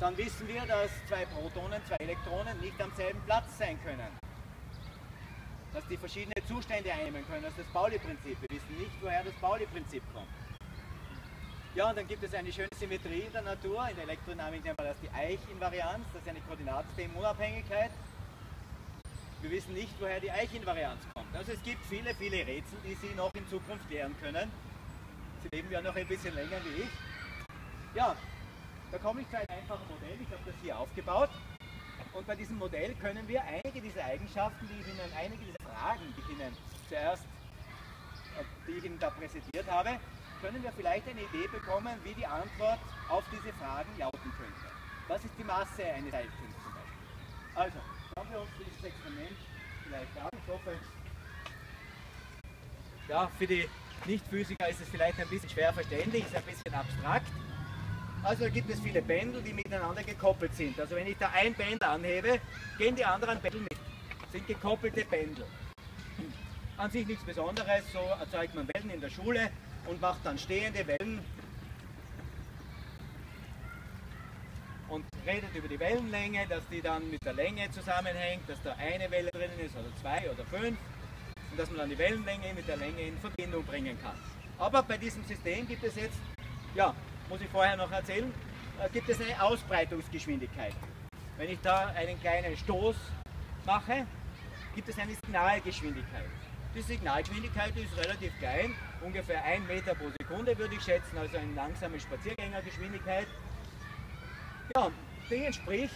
dann wissen wir, dass zwei Protonen, zwei Elektronen nicht am selben Platz sein können. Dass die verschiedene Zustände einnehmen können, das ist das Pauli-Prinzip. Wir wissen nicht, woher das Pauli-Prinzip kommt. Ja, und dann gibt es eine schöne Symmetrie in der Natur. In der Elektrodynamik nennen wir das die Eich-Invarianz, das ist eine Koordinatensystemunabhängigkeit. Wir wissen nicht, woher die Eich-Invarianz kommt. Also es gibt viele, viele Rätsel, die Sie noch in Zukunft klären können. Sie leben ja noch ein bisschen länger wie ich. Ja. Da komme ich zu einem einfachen Modell, ich habe das hier aufgebaut und bei diesem Modell können wir einige dieser Eigenschaften, die ich Ihnen, einige dieser Fragen, die ich Ihnen zuerst, die ich Ihnen da präsentiert habe, können wir vielleicht eine Idee bekommen, wie die Antwort auf diese Fragen lauten könnte. Was ist die Masse eines Teilchens zum Beispiel? Also, schauen wir uns dieses Experiment vielleicht an. Ich hoffe, ja, für die Nicht-Physiker ist es vielleicht ein bisschen schwer verständlich, ist ein bisschen abstrakt. Also da gibt es viele Pendel, die miteinander gekoppelt sind. Also wenn ich da ein Pendel anhebe, gehen die anderen Pendel mit. Das sind gekoppelte Pendel. An sich nichts Besonderes, so erzeugt man Wellen in der Schule und macht dann stehende Wellen und redet über die Wellenlänge, dass die dann mit der Länge zusammenhängt, dass da eine Welle drinnen ist oder zwei oder fünf und dass man dann die Wellenlänge mit der Länge in Verbindung bringen kann. Aber bei diesem System gibt es jetzt, ja, muss ich vorher noch erzählen, äh, gibt es eine Ausbreitungsgeschwindigkeit. Wenn ich da einen kleinen Stoß mache, gibt es eine Signalgeschwindigkeit. Die Signalgeschwindigkeit ist relativ klein, ungefähr ein Meter pro Sekunde würde ich schätzen, also eine langsame Spaziergängergeschwindigkeit. Ja, Lichtmenge entspricht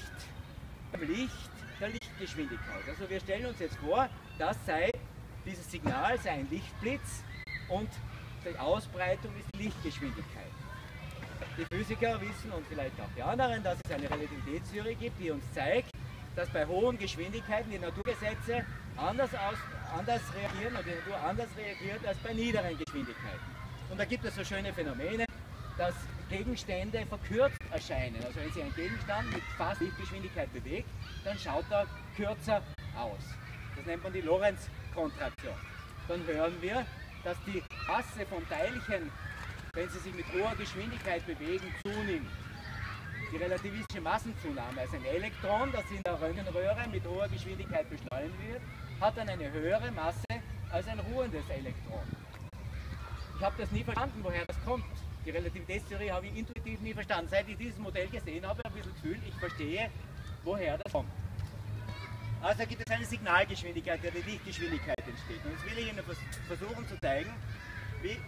dem Licht der Lichtgeschwindigkeit. Also wir stellen uns jetzt vor, das sei dieses Signal, sei ein Lichtblitz und die Ausbreitung ist die Lichtgeschwindigkeit. Die Physiker wissen und vielleicht auch die anderen, dass es eine Relativitätstheorie gibt, die uns zeigt, dass bei hohen Geschwindigkeiten die Naturgesetze anders, aus, anders reagieren und die Natur anders reagiert als bei niederen Geschwindigkeiten. Und da gibt es so schöne Phänomene, dass Gegenstände verkürzt erscheinen. Also wenn sich ein Gegenstand mit fast Lichtgeschwindigkeit bewegt, dann schaut er kürzer aus. Das nennt man die Lorentz-Kontraktion. Dann hören wir, dass die Masse von Teilchen, wenn sie sich mit hoher Geschwindigkeit bewegen, zunimmt. Die relativistische Massenzunahme, also ein Elektron, das in der Röntgenröhre mit hoher Geschwindigkeit beschleunigt wird, hat dann eine höhere Masse als ein ruhendes Elektron. Ich habe das nie verstanden, woher das kommt. Die Relativitätstheorie habe ich intuitiv nie verstanden. Seit ich dieses Modell gesehen habe, habe ich das Gefühl, ich verstehe, woher das kommt. Also gibt es eine Signalgeschwindigkeit, die durch Lichtgeschwindigkeit entsteht. Und jetzt will ich Ihnen versuchen zu zeigen, wie,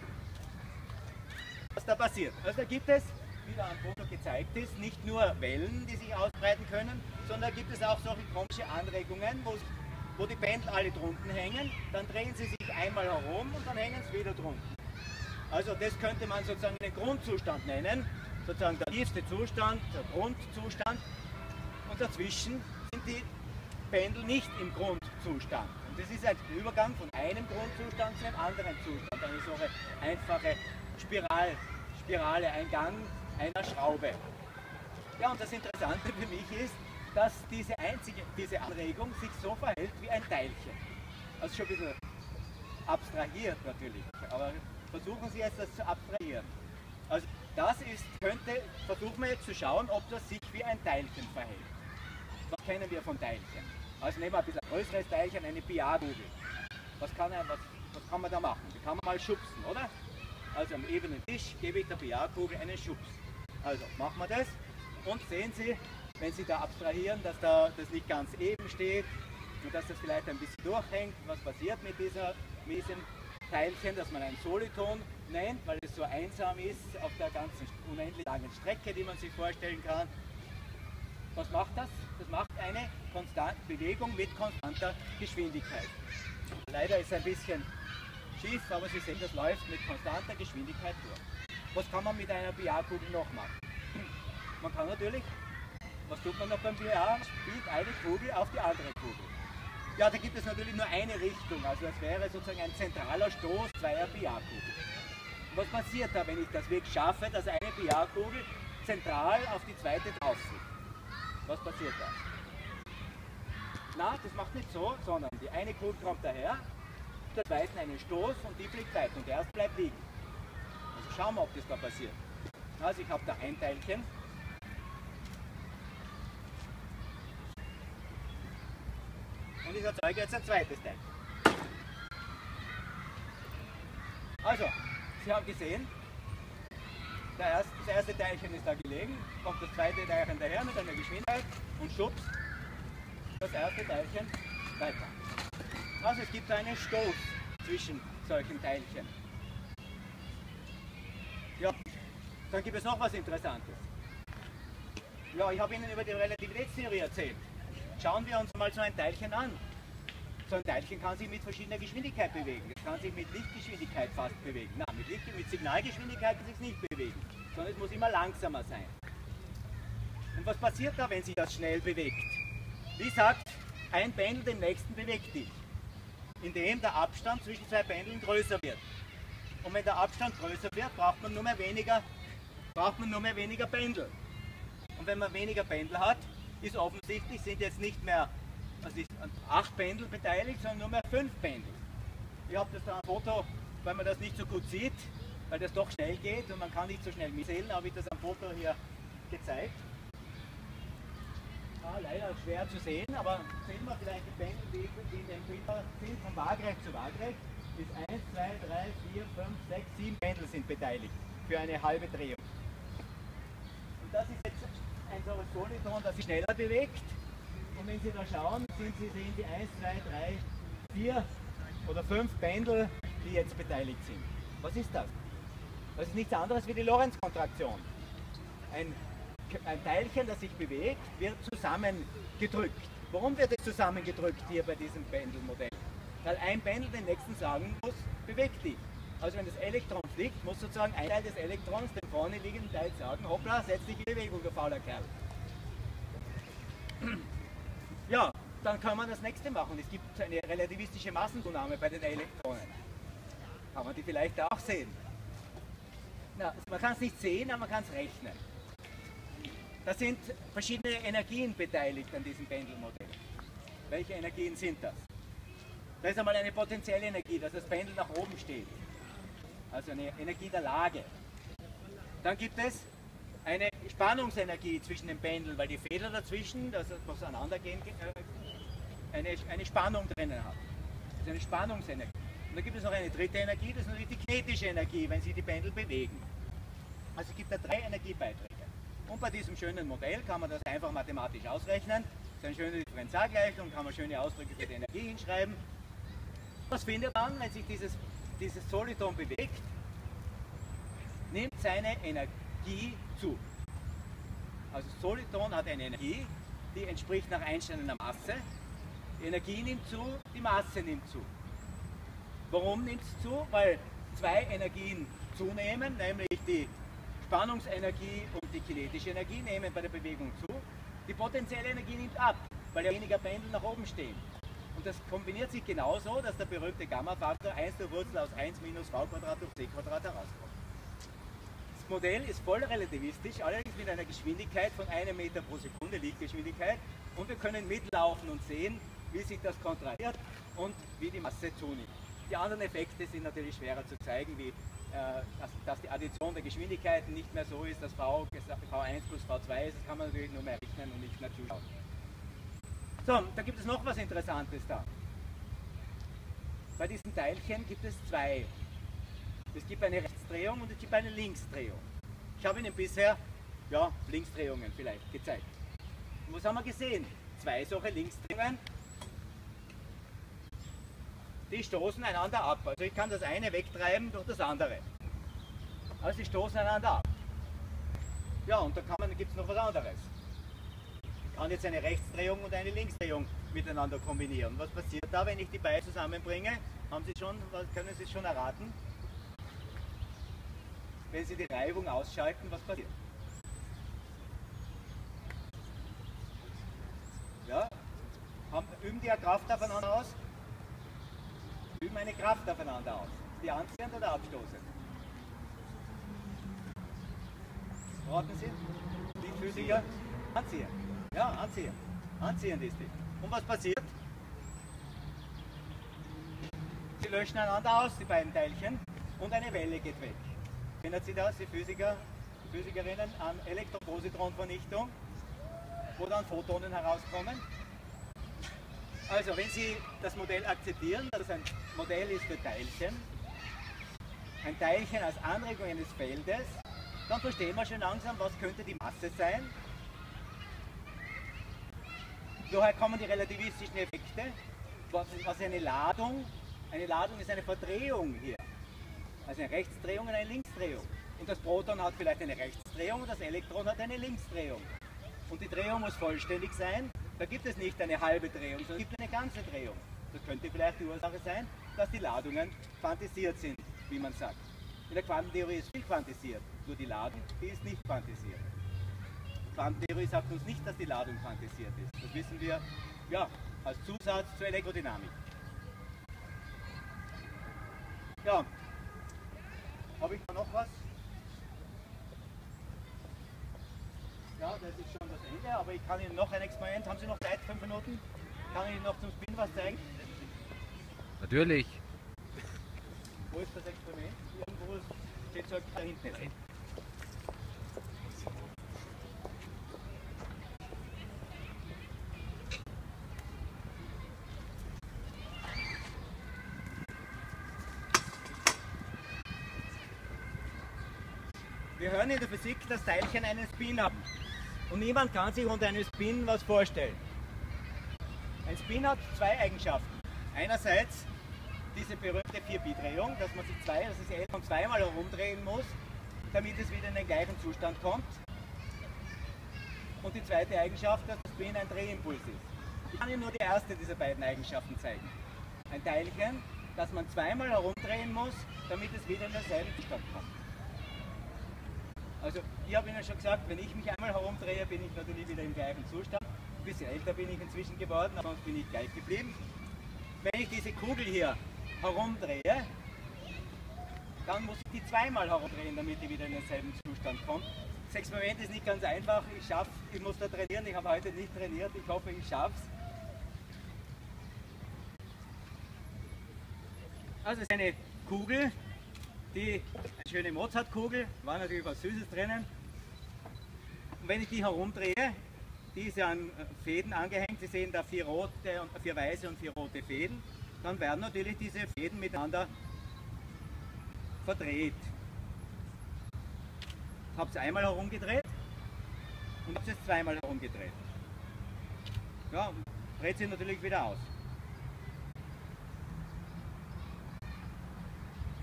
was da passiert. Also da gibt es, wie da am Foto gezeigt ist, nicht nur Wellen, die sich ausbreiten können, sondern da gibt es auch solche komische Anregungen, wo, wo die Pendel alle drunten hängen, dann drehen sie sich einmal herum und dann hängen sie wieder drunten. Also das könnte man sozusagen den Grundzustand nennen, sozusagen der tiefste Zustand, der Grundzustand, und dazwischen sind die Pendel nicht im Grundzustand. Und das ist ein Übergang von einem Grundzustand zu einem anderen Zustand, eine solche einfache Spiral, Spirale, ein Gang einer Schraube. Ja, und das Interessante für mich ist, dass diese, einzige, diese Anregung sich so verhält wie ein Teilchen. Also schon ein bisschen abstrahiert natürlich, aber versuchen Sie jetzt das zu abstrahieren. Also das ist, könnte, versuchen wir jetzt zu schauen, ob das sich wie ein Teilchen verhält. Was kennen wir von Teilchen? Also nehmen wir ein bisschen ein größeres Teilchen, eine Billardkugel. Was kann, er, was, was kann man da machen? Die kann man mal schubsen, oder? Also am ebenen Tisch gebe ich der Billardkugel einen Schubs. Also machen wir das und sehen Sie, wenn Sie da abstrahieren, dass da das nicht ganz eben steht und dass das vielleicht ein bisschen durchhängt. Was passiert mit, dieser, mit diesem Teilchen, das man ein Soliton nennt, weil es so einsam ist auf der ganzen unendlich langen Strecke, die man sich vorstellen kann. Was macht das? Das macht eine konstante Bewegung mit konstanter Geschwindigkeit. Leider ist es ein bisschen schief, aber Sie sehen, das läuft mit konstanter Geschwindigkeit durch. Was kann man mit einer Billardkugel noch machen? Man kann natürlich, was tut man noch beim Billard? Spielt eine Kugel auf die andere Kugel. Ja, da gibt es natürlich nur eine Richtung, also das wäre sozusagen ein zentraler Stoß zweier Billardkugeln. Was passiert da, wenn ich das wirklich schaffe, dass eine Billardkugel zentral auf die zweite drauf sieht? Was passiert da? Na, das macht nicht so, sondern die eine Kugel kommt daher, der zweiten einen Stoß und die fliegt weit und der erst bleibt liegen. Also schauen wir, ob das da passiert. Also ich habe da ein Teilchen. Und ich erzeuge jetzt ein zweites Teil. Also, Sie haben gesehen, der erste, das erste Teilchen ist da gelegen, kommt das zweite Teilchen daher mit einer Geschwindigkeit und schubst das erste Teilchen weiter. Also es gibt einen Stoß zwischen solchen Teilchen. Ja, dann gibt es noch was Interessantes. Ja, ich habe Ihnen über die Relativitätstheorie erzählt. Schauen wir uns mal so ein Teilchen an. So ein Teilchen kann sich mit verschiedener Geschwindigkeit bewegen. Es kann sich mit Lichtgeschwindigkeit fast bewegen. Nein, mit, Licht, mit Signalgeschwindigkeit kann es sich nicht bewegen, sondern es muss immer langsamer sein. Und was passiert da, wenn sich das schnell bewegt? Wie sagt ein Pendel dem nächsten bewegt dich, indem der Abstand zwischen zwei Pendeln größer wird. Und wenn der Abstand größer wird, braucht man nur mehr weniger, braucht man nur mehr weniger Pendel. Und wenn man weniger Pendel hat, ist offensichtlich, sind jetzt nicht mehr also acht Pendel beteiligt, sondern nur mehr fünf Pendel. Ich habe das da am Foto, weil man das nicht so gut sieht, weil das doch schnell geht und man kann nicht so schnell mitzählen, habe ich das am Foto hier gezeigt. Ah, leider schwer zu sehen, aber sehen wir vielleicht die Pendel, die in dem Bilder sind, von waagrecht zu waagrecht, ist eins, zwei, drei, vier, fünf, sechs, sieben Pendel sind beteiligt für eine halbe Drehung. Und das ist jetzt ein solches Soliton, das sich schneller bewegt, und wenn Sie da schauen, sind Sie, sehen Sie eins, zwei, drei, vier oder fünf Pendel, die jetzt beteiligt sind. Was ist das? Das ist nichts anderes wie die Lorentz-Kontraktion. Ein ein Teilchen, das sich bewegt, wird zusammengedrückt. Warum wird es zusammengedrückt hier bei diesem Pendelmodell? Weil ein Pendel den nächsten sagen muss, beweg dich. Also wenn das Elektron fliegt, muss sozusagen ein Teil des Elektrons dem vorne liegenden Teil sagen, hoppla, setz dich in Bewegung, du fauler Kerl. Ja, dann kann man das nächste machen. Es gibt eine relativistische Massenzunahme bei den Elektronen. Kann man die vielleicht auch sehen? Na, man kann es nicht sehen, aber man kann es rechnen. Da sind verschiedene Energien beteiligt an diesem Pendelmodell. Welche Energien sind das? Da ist einmal eine potenzielle Energie, dass das Pendel nach oben steht. Also eine Energie der Lage. Dann gibt es eine Spannungsenergie zwischen den Pendeln, weil die Feder dazwischen, dass das auseinandergehen, eine, eine Spannung drinnen hat. Das ist eine Spannungsenergie. Und dann gibt es noch eine dritte Energie, das ist natürlich die kinetische Energie, wenn Sie die Pendel bewegen. Also es gibt da drei Energiebeiträge. Und bei diesem schönen Modell kann man das einfach mathematisch ausrechnen. Das ist eine schöne Differentialgleichung, kann man schöne Ausdrücke für die Energie hinschreiben. Was findet man, wenn sich dieses, dieses Soliton bewegt? Nimmt seine Energie zu. Also das Soliton hat eine Energie, die entspricht nach Einstein einer Masse. Die Energie nimmt zu, die Masse nimmt zu. Warum nimmt es zu? Weil zwei Energien zunehmen, nämlich die Spannungsenergie und die kinetische Energie nehmen bei der Bewegung zu. Die potenzielle Energie nimmt ab, weil ja weniger Pendel nach oben stehen. Und das kombiniert sich genauso, dass der berühmte Gamma-Faktor eins zur Wurzel aus eins minus v Quadrat durch c Quadrat herauskommt. Das Modell ist voll relativistisch, allerdings mit einer Geschwindigkeit von einem Meter pro Sekunde Lichtgeschwindigkeit. Und wir können mitlaufen und sehen, wie sich das kontrahiert und wie die Masse zunimmt. Die anderen Effekte sind natürlich schwerer zu zeigen, wie, äh, dass, dass die Addition der Geschwindigkeiten nicht mehr so ist, dass v, V eins plus V zwei ist. Das kann man natürlich nur mehr rechnen und nicht mehr zuschauen. So, da gibt es noch was Interessantes da. Bei diesen Teilchen gibt es zwei. Es gibt eine Rechtsdrehung und es gibt eine Linksdrehung. Ich habe Ihnen bisher, ja, Linksdrehungen vielleicht gezeigt. Und was haben wir gesehen? Zwei solche Linksdrehungen. Die stoßen einander ab. Also ich kann das eine wegtreiben durch das andere. Also sie stoßen einander ab. Ja, und da gibt es noch was anderes. Ich kann jetzt eine Rechtsdrehung und eine Linksdrehung miteinander kombinieren. Was passiert da, wenn ich die beiden zusammenbringe? Haben Sie schon, können Sie es schon erraten? Wenn Sie die Reibung ausschalten, was passiert? Ja? Haben, üben die ja Kraft aufeinander aus? Üben eine Kraft aufeinander aus. Die anziehend oder abstoßend? Raten Sie? Die Physiker? Anziehen. Ja, anziehen. Anziehend ist die. Und was passiert? Sie löschen einander aus, die beiden Teilchen, und eine Welle geht weg. Erinnert Sie das, die Physiker, die Physikerinnen, an Elektropositronvernichtung, wo dann Photonen herauskommen? Also, wenn Sie das Modell akzeptieren, dass es ein Modell ist für Teilchen, ein Teilchen als Anregung eines Feldes, dann verstehen wir schon langsam, was könnte die Masse sein. Woher kommen die relativistischen Effekte? Was ist eine Ladung? Eine Ladung ist eine Verdrehung hier. Also eine Rechtsdrehung und eine Linksdrehung. Und das Proton hat vielleicht eine Rechtsdrehung und das Elektron hat eine Linksdrehung. Und die Drehung muss vollständig sein. Da gibt es nicht eine halbe Drehung, sondern es gibt eine ganze Drehung. Das könnte vielleicht die Ursache sein, dass die Ladungen quantisiert sind, wie man sagt. In der Quantentheorie ist viel quantisiert, nur die Ladung, die ist nicht quantisiert. Die Quantentheorie sagt uns nicht, dass die Ladung quantisiert ist. Das wissen wir, ja, als Zusatz zur Elektrodynamik. Ja, habe ich da noch was? Ja, das ist schon das Ende, aber ich kann Ihnen noch ein Experiment. Haben Sie noch Zeit? Fünf Minuten? Kann ich Ihnen noch zum Spin was zeigen? Natürlich. Wo ist das Experiment? Irgendwo steht es da hinten. Nein. Wir hören in der Physik, dass Teilchen einen Spin haben. Und niemand kann sich unter einem Spin was vorstellen. Ein Spin hat zwei Eigenschaften. Einerseits diese berühmte vier Pi Drehung, dass man sich zwei, dass das Elektron zweimal herumdrehen muss, damit es wieder in den gleichen Zustand kommt. und die zweite Eigenschaft, dass das Spin ein Drehimpuls ist. Ich kann Ihnen nur die erste dieser beiden Eigenschaften zeigen. Ein Teilchen, das man zweimal herumdrehen muss, damit es wieder in derselben Richtung kommt. Also ich habe Ihnen schon gesagt, wenn ich mich einmal herumdrehe, bin ich natürlich wieder im gleichen Zustand. Ein bisschen älter bin ich inzwischen geworden, aber sonst bin ich gleich geblieben. Wenn ich diese Kugel hier herumdrehe, dann muss ich die zweimal herumdrehen, damit die wieder in denselben Zustand kommt. Das Experiment ist nicht ganz einfach, ich schaffe, ich muss da trainieren, ich habe heute nicht trainiert, ich hoffe, ich schaffe es. Also es ist eine Kugel, die eine schöne Mozartkugel, war natürlich was Süßes drinnen. Und wenn ich die herumdrehe, die ist ja an Fäden angehängt, Sie sehen da vier rote, und vier weiße und vier rote Fäden, dann werden natürlich diese Fäden miteinander verdreht. Ich habe es einmal herumgedreht und habe es jetzt zweimal herumgedreht. Ja, dreht sie natürlich wieder aus.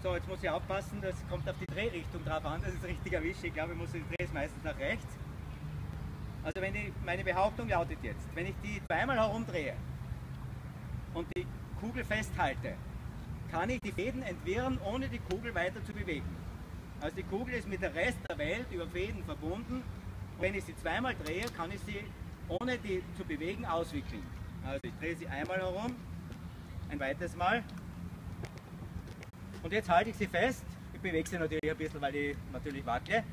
So, jetzt muss ich aufpassen, das kommt auf die Drehrichtung drauf an, dass ich es richtig erwische. Ich glaube, ich muss die Drehs meistens nach rechts. Also wenn ich, meine Behauptung lautet jetzt, wenn ich die zweimal herumdrehe und die Kugel festhalte, kann ich die Fäden entwirren, ohne die Kugel weiter zu bewegen. Also die Kugel ist mit dem Rest der Welt über Fäden verbunden. Und wenn ich sie zweimal drehe, kann ich sie, ohne die zu bewegen, auswickeln. Also ich drehe sie einmal herum, ein weiteres Mal. Und jetzt halte ich sie fest, ich bewege sie natürlich ein bisschen, weil ich natürlich wackle.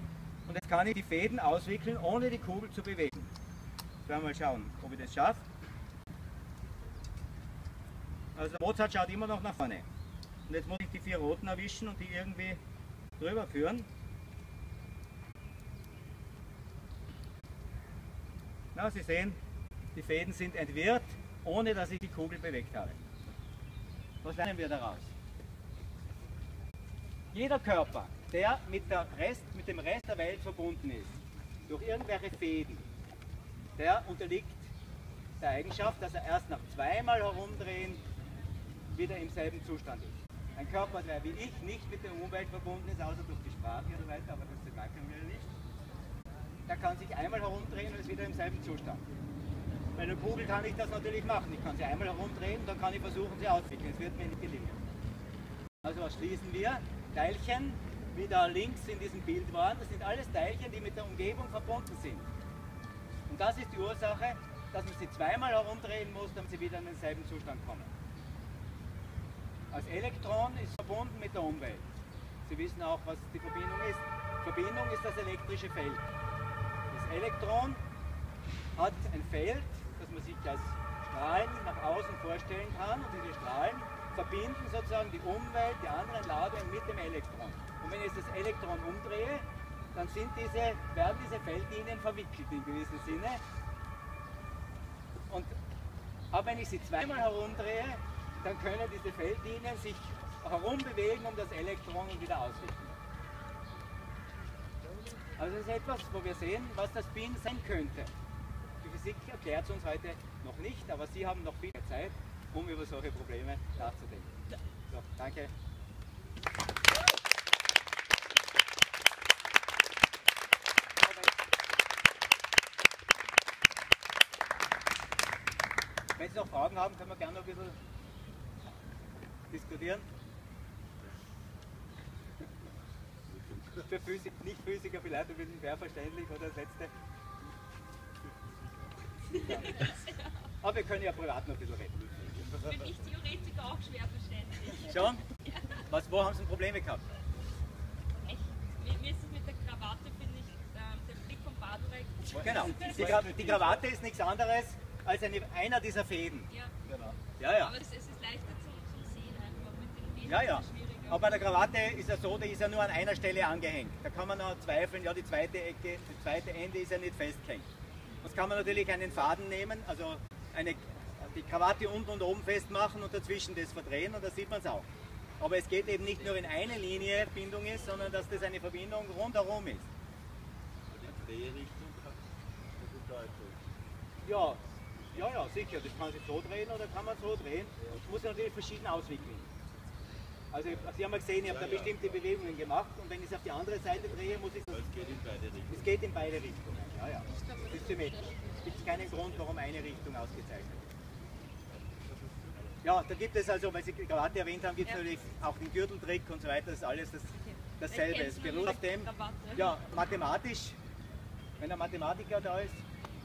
Und jetzt kann ich die Fäden auswickeln, ohne die Kugel zu bewegen. Jetzt werden wir mal schauen, ob ich das schaffe. Also der Mozart schaut immer noch nach vorne. Und jetzt muss ich die vier roten erwischen und die irgendwie drüber führen. Na, Sie sehen, die Fäden sind entwirrt, ohne dass ich die Kugel bewegt habe. Was lernen wir daraus? Jeder Körper, der mit, der Rest, mit dem Rest der Welt verbunden ist, durch irgendwelche Fäden, der unterliegt der Eigenschaft, dass er erst nach zweimal herumdrehen wieder im selben Zustand ist. Ein Körper, der wie ich nicht mit der Umwelt verbunden ist, außer durch die Sprache oder weiter, aber das merken wir nicht, der kann sich einmal herumdrehen und ist wieder im selben Zustand. Bei einer Kugel kann ich das natürlich machen. Ich kann sie einmal herumdrehen, dann kann ich versuchen, sie auszuwickeln. Es wird mir nicht gelingen. Also was schließen wir? Teilchen, wie da links in diesem Bild waren, das sind alles Teilchen, die mit der Umgebung verbunden sind. Und das ist die Ursache, dass man sie zweimal herumdrehen muss, damit sie wieder in denselben Zustand kommen. Als Elektron ist verbunden mit der Umwelt. Sie wissen auch, was die Verbindung ist. Verbindung ist das elektrische Feld. Das Elektron hat ein Feld, das man sich als Strahlen nach außen vorstellen kann, und diese Strahlen verbinden sozusagen die Umwelt, die anderen Ladungen mit dem Elektron. Und wenn ich jetzt das Elektron umdrehe, dann sind diese, werden diese Feldlinien verwickelt in gewissem Sinne. Und aber wenn ich sie zweimal herumdrehe, dann können diese Feldlinien sich herumbewegen um das Elektron und wieder ausrichten. Also das ist etwas, wo wir sehen, was das Spin sein könnte. Die Physik erklärt es uns heute noch nicht, aber Sie haben noch viel Zeit, um über solche Probleme nachzudenken. So, danke. Wenn Sie noch Fragen haben, können wir gerne noch ein bisschen diskutieren. Für Physik, nicht Physiker vielleicht ein bisschen mehr verständlich oder das Letzte. Aber wir können ja privat noch ein bisschen reden. Bin ich Theoretiker auch schwer verständlich. Schon? Ja. Was, wo haben Sie Probleme gehabt? Ich, mir ist es mit der Krawatte, finde ich, ähm, der Blick vom Badereck. Genau. Die, Gra die Krawatte ist nichts anderes als eine, einer dieser Fäden. Ja. Genau. Ja, ja. Aber es, es ist leichter zum, zum Sehen einfach. Mit den Fäden ja, ja. Ist es schwieriger. Aber bei der Krawatte ist ja so, die ist ja nur an einer Stelle angehängt. Da kann man noch zweifeln, ja, die zweite Ecke, das zweite Ende ist ja nicht festgehängt. Jetzt kann man natürlich einen Faden nehmen, also eine die Krawatte unten und oben festmachen und dazwischen das verdrehen und da sieht man es auch. Aber es geht eben nicht nur in eine Linie Bindung ist, sondern dass das eine Verbindung rundherum ist. Die Drehrichtung hat eine Bedeutung. Ja, ja, ja, sicher. Das kann sich so drehen oder kann man so drehen. Das muss natürlich verschieden auswickeln. Also Sie haben ja gesehen, ich habe ja, da ja, bestimmte ja. Bewegungen gemacht und wenn ich es auf die andere Seite drehe, muss ich das... Es geht in beide Richtungen. Es geht in beide Richtungen. Ah ja, systematisch. Gibt es keinen Grund, warum eine Richtung ausgezeichnet ist. Ja, da gibt es also, weil Sie die Krawatte erwähnt haben, gibt es ja natürlich auch den Gürteltrick und so weiter, das ist alles das, dasselbe. Es beruht auf dem, ja, mathematisch, wenn ein Mathematiker da ist,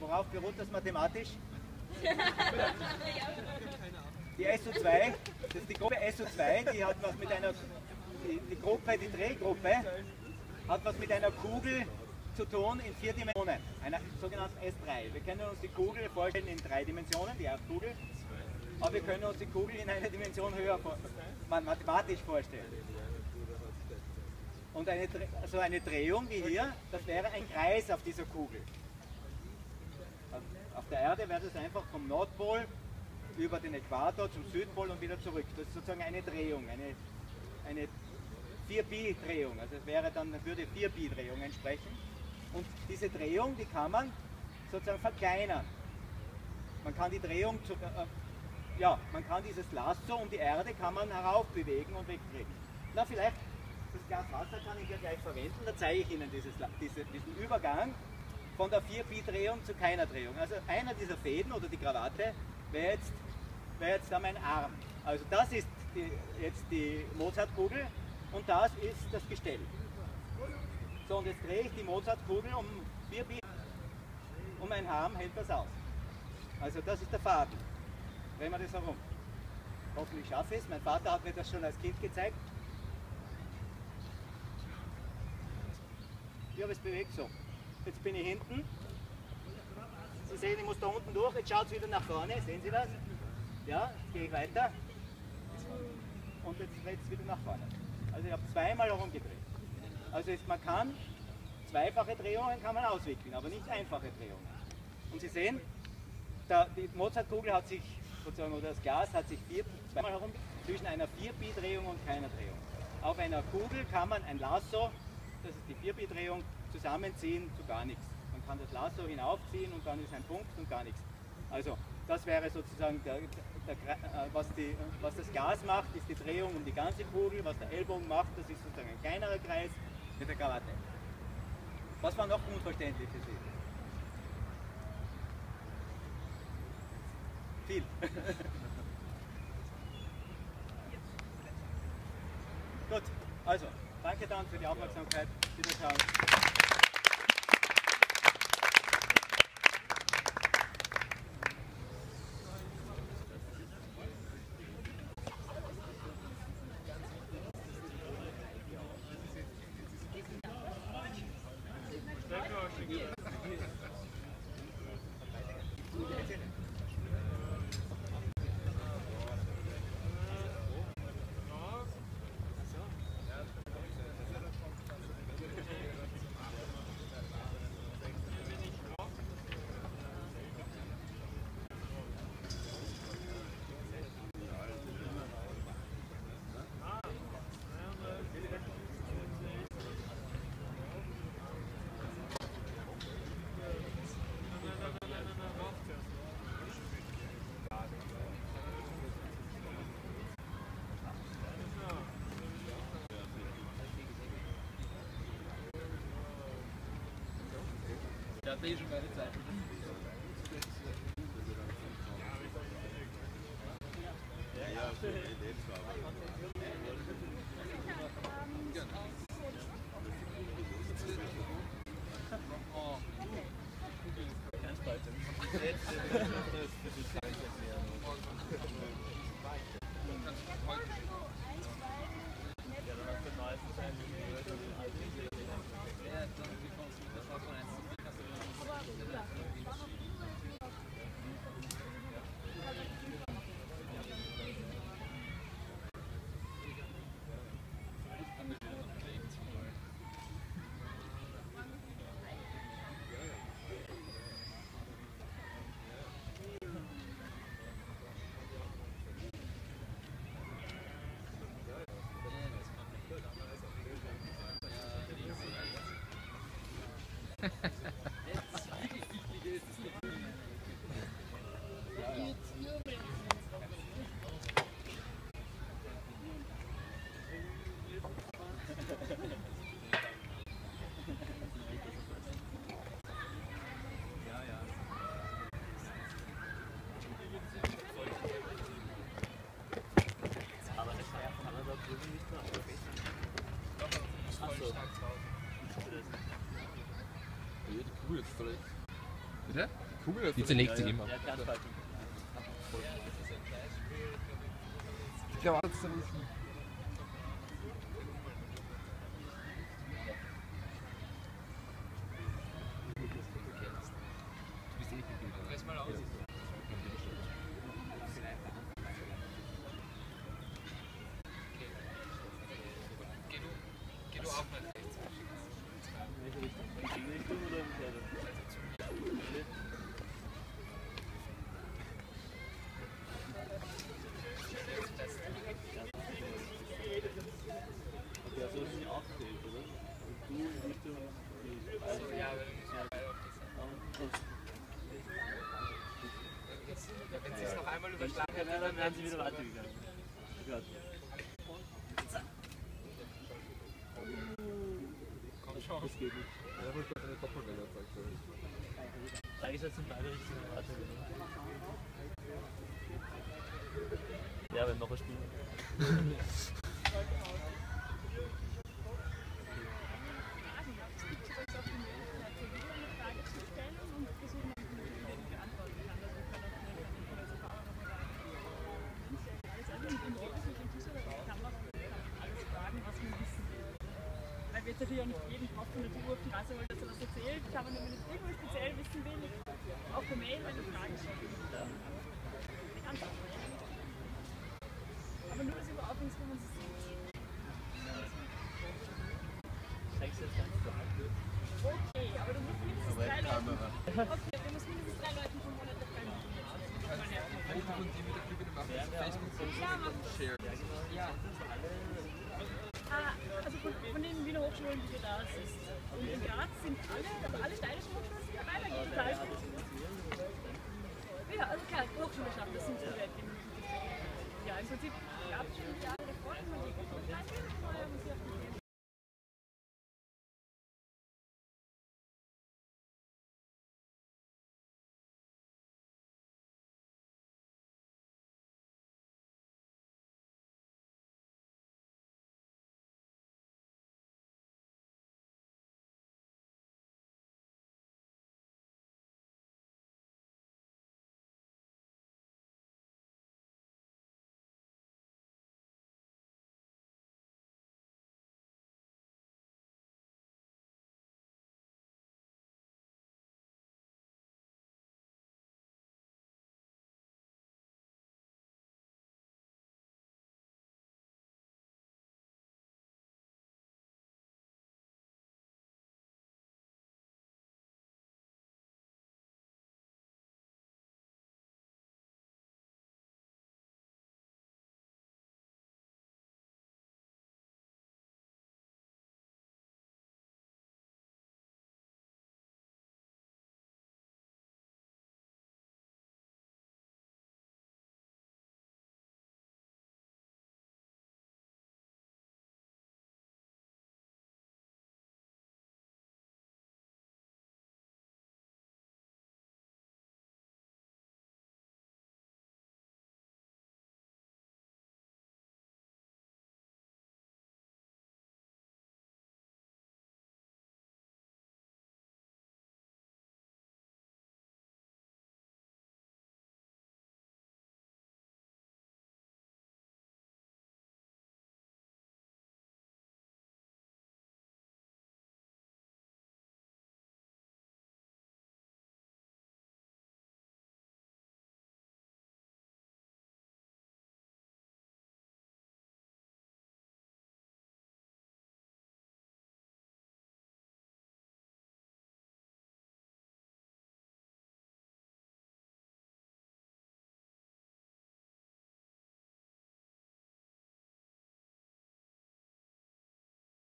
worauf beruht das mathematisch? Die S O zwei, das ist die Gruppe S O zwei, die hat was mit einer, die, die Gruppe, die Drehgruppe, hat was mit einer Kugel zu tun in vier Dimensionen, einer sogenannten S drei. Wir können uns die Kugel vorstellen in drei Dimensionen, die Erdkugel, aber wir können uns die Kugel in einer Dimension höher, man, mathematisch vorstellen. Und eine, also eine Drehung wie hier, das wäre ein Kreis auf dieser Kugel. Auf der Erde wäre das einfach vom Nordpol über den Äquator zum Südpol und wieder zurück. Das ist sozusagen eine Drehung, eine, eine vier Pi Drehung. Also es wäre dann, würde vier Pi Drehung entsprechen. Und diese Drehung, die kann man sozusagen verkleinern. Man kann die Drehung, zu, äh, ja, man kann dieses Lasso um die Erde kann man heraufbewegen und wegdrehen. Na, vielleicht, das Glas Wasser kann ich ja gleich verwenden, da zeige ich Ihnen dieses, diese, diesen Übergang von der vier Pi Drehung zu keiner Drehung. Also einer dieser Fäden oder die Krawatte wäre jetzt, wäre jetzt da mein Arm. Also das ist die, jetzt die Mozartkugel und das ist das Gestell. So, und jetzt drehe ich die Mozartkugel um vier Pi und mein Arm hält das aus. Also das ist der Faden. Drehen wir das herum. Hoffentlich schaffe ich es. Mein Vater hat mir das schon als Kind gezeigt. Ja, aber es bewegt so. Jetzt bin ich hinten. Sie sehen, ich muss da unten durch. Jetzt schaut es wieder nach vorne. Sehen Sie das? Ja, jetzt gehe ich weiter. Und jetzt dreht es wieder nach vorne. Also ich habe zweimal herumgedreht. Also jetzt, man kann, zweifache Drehungen kann man auswickeln, aber nicht einfache Drehungen. Und Sie sehen, da, die Mozartkugel hat sich, sozusagen, oder das Glas hat sich vier, zweimal herum zwischen einer vier Pi Drehung und keiner Drehung. Auf einer Kugel kann man ein Lasso, das ist die vier Pi Drehung, zusammenziehen zu gar nichts. Man kann das Lasso hinaufziehen und dann ist ein Punkt und gar nichts. Also das wäre sozusagen, der, der, was, die, was das Gas macht, ist die Drehung um die ganze Kugel, was der Ellbogen macht, das ist sozusagen ein kleinerer Kreis mit der Krawatte. Was war noch unverständlich für Sie? Viel. Gut, also danke dann für die Aufmerksamkeit. Wiederschauen. Ich habe eh schon meine Zeit. Kugel ist doch nicht. Bitte? Die Kugel ist doch nicht. Die zerlegt sich immer. Ich glaube, alles zerlegt sich. Dann werden sie wieder weitergegangen. Gut. Komm schon. Das geht nicht. Er muss doch eine Kopfwelle erzeugen. Da ist jetzt in beide Richtungen weitergegangen. Ja, wenn noch ein Spiel. Natürlich auch nicht jeden Kopf von der Tour auf die Rasse, weil das was erzählt. Ich habe nämlich irgendwo speziell wissen will, auch per Mail, wenn du Fragen schickst. Ich antworte. Aber nur, dass überhaupt nichts von uns sieht. Okay, aber du musst mindestens drei Leuten. Okay, du musst mindestens drei Leuten pro Monat dafür machen. Ja, mach das. Ja. Ah, also von, von den Wiener Hochschulen, die wir da sind. Und in Graz sind alle, also alle steirischen Hochschulen sind dabei, da geht total viel. Ja, also klar, Hochschule schaffen, das sind so weit in ja, im Prinzip gab es schon die Jahre davor, dass man die Hochschulen gleich wieder vorher muss ich auf die Welt.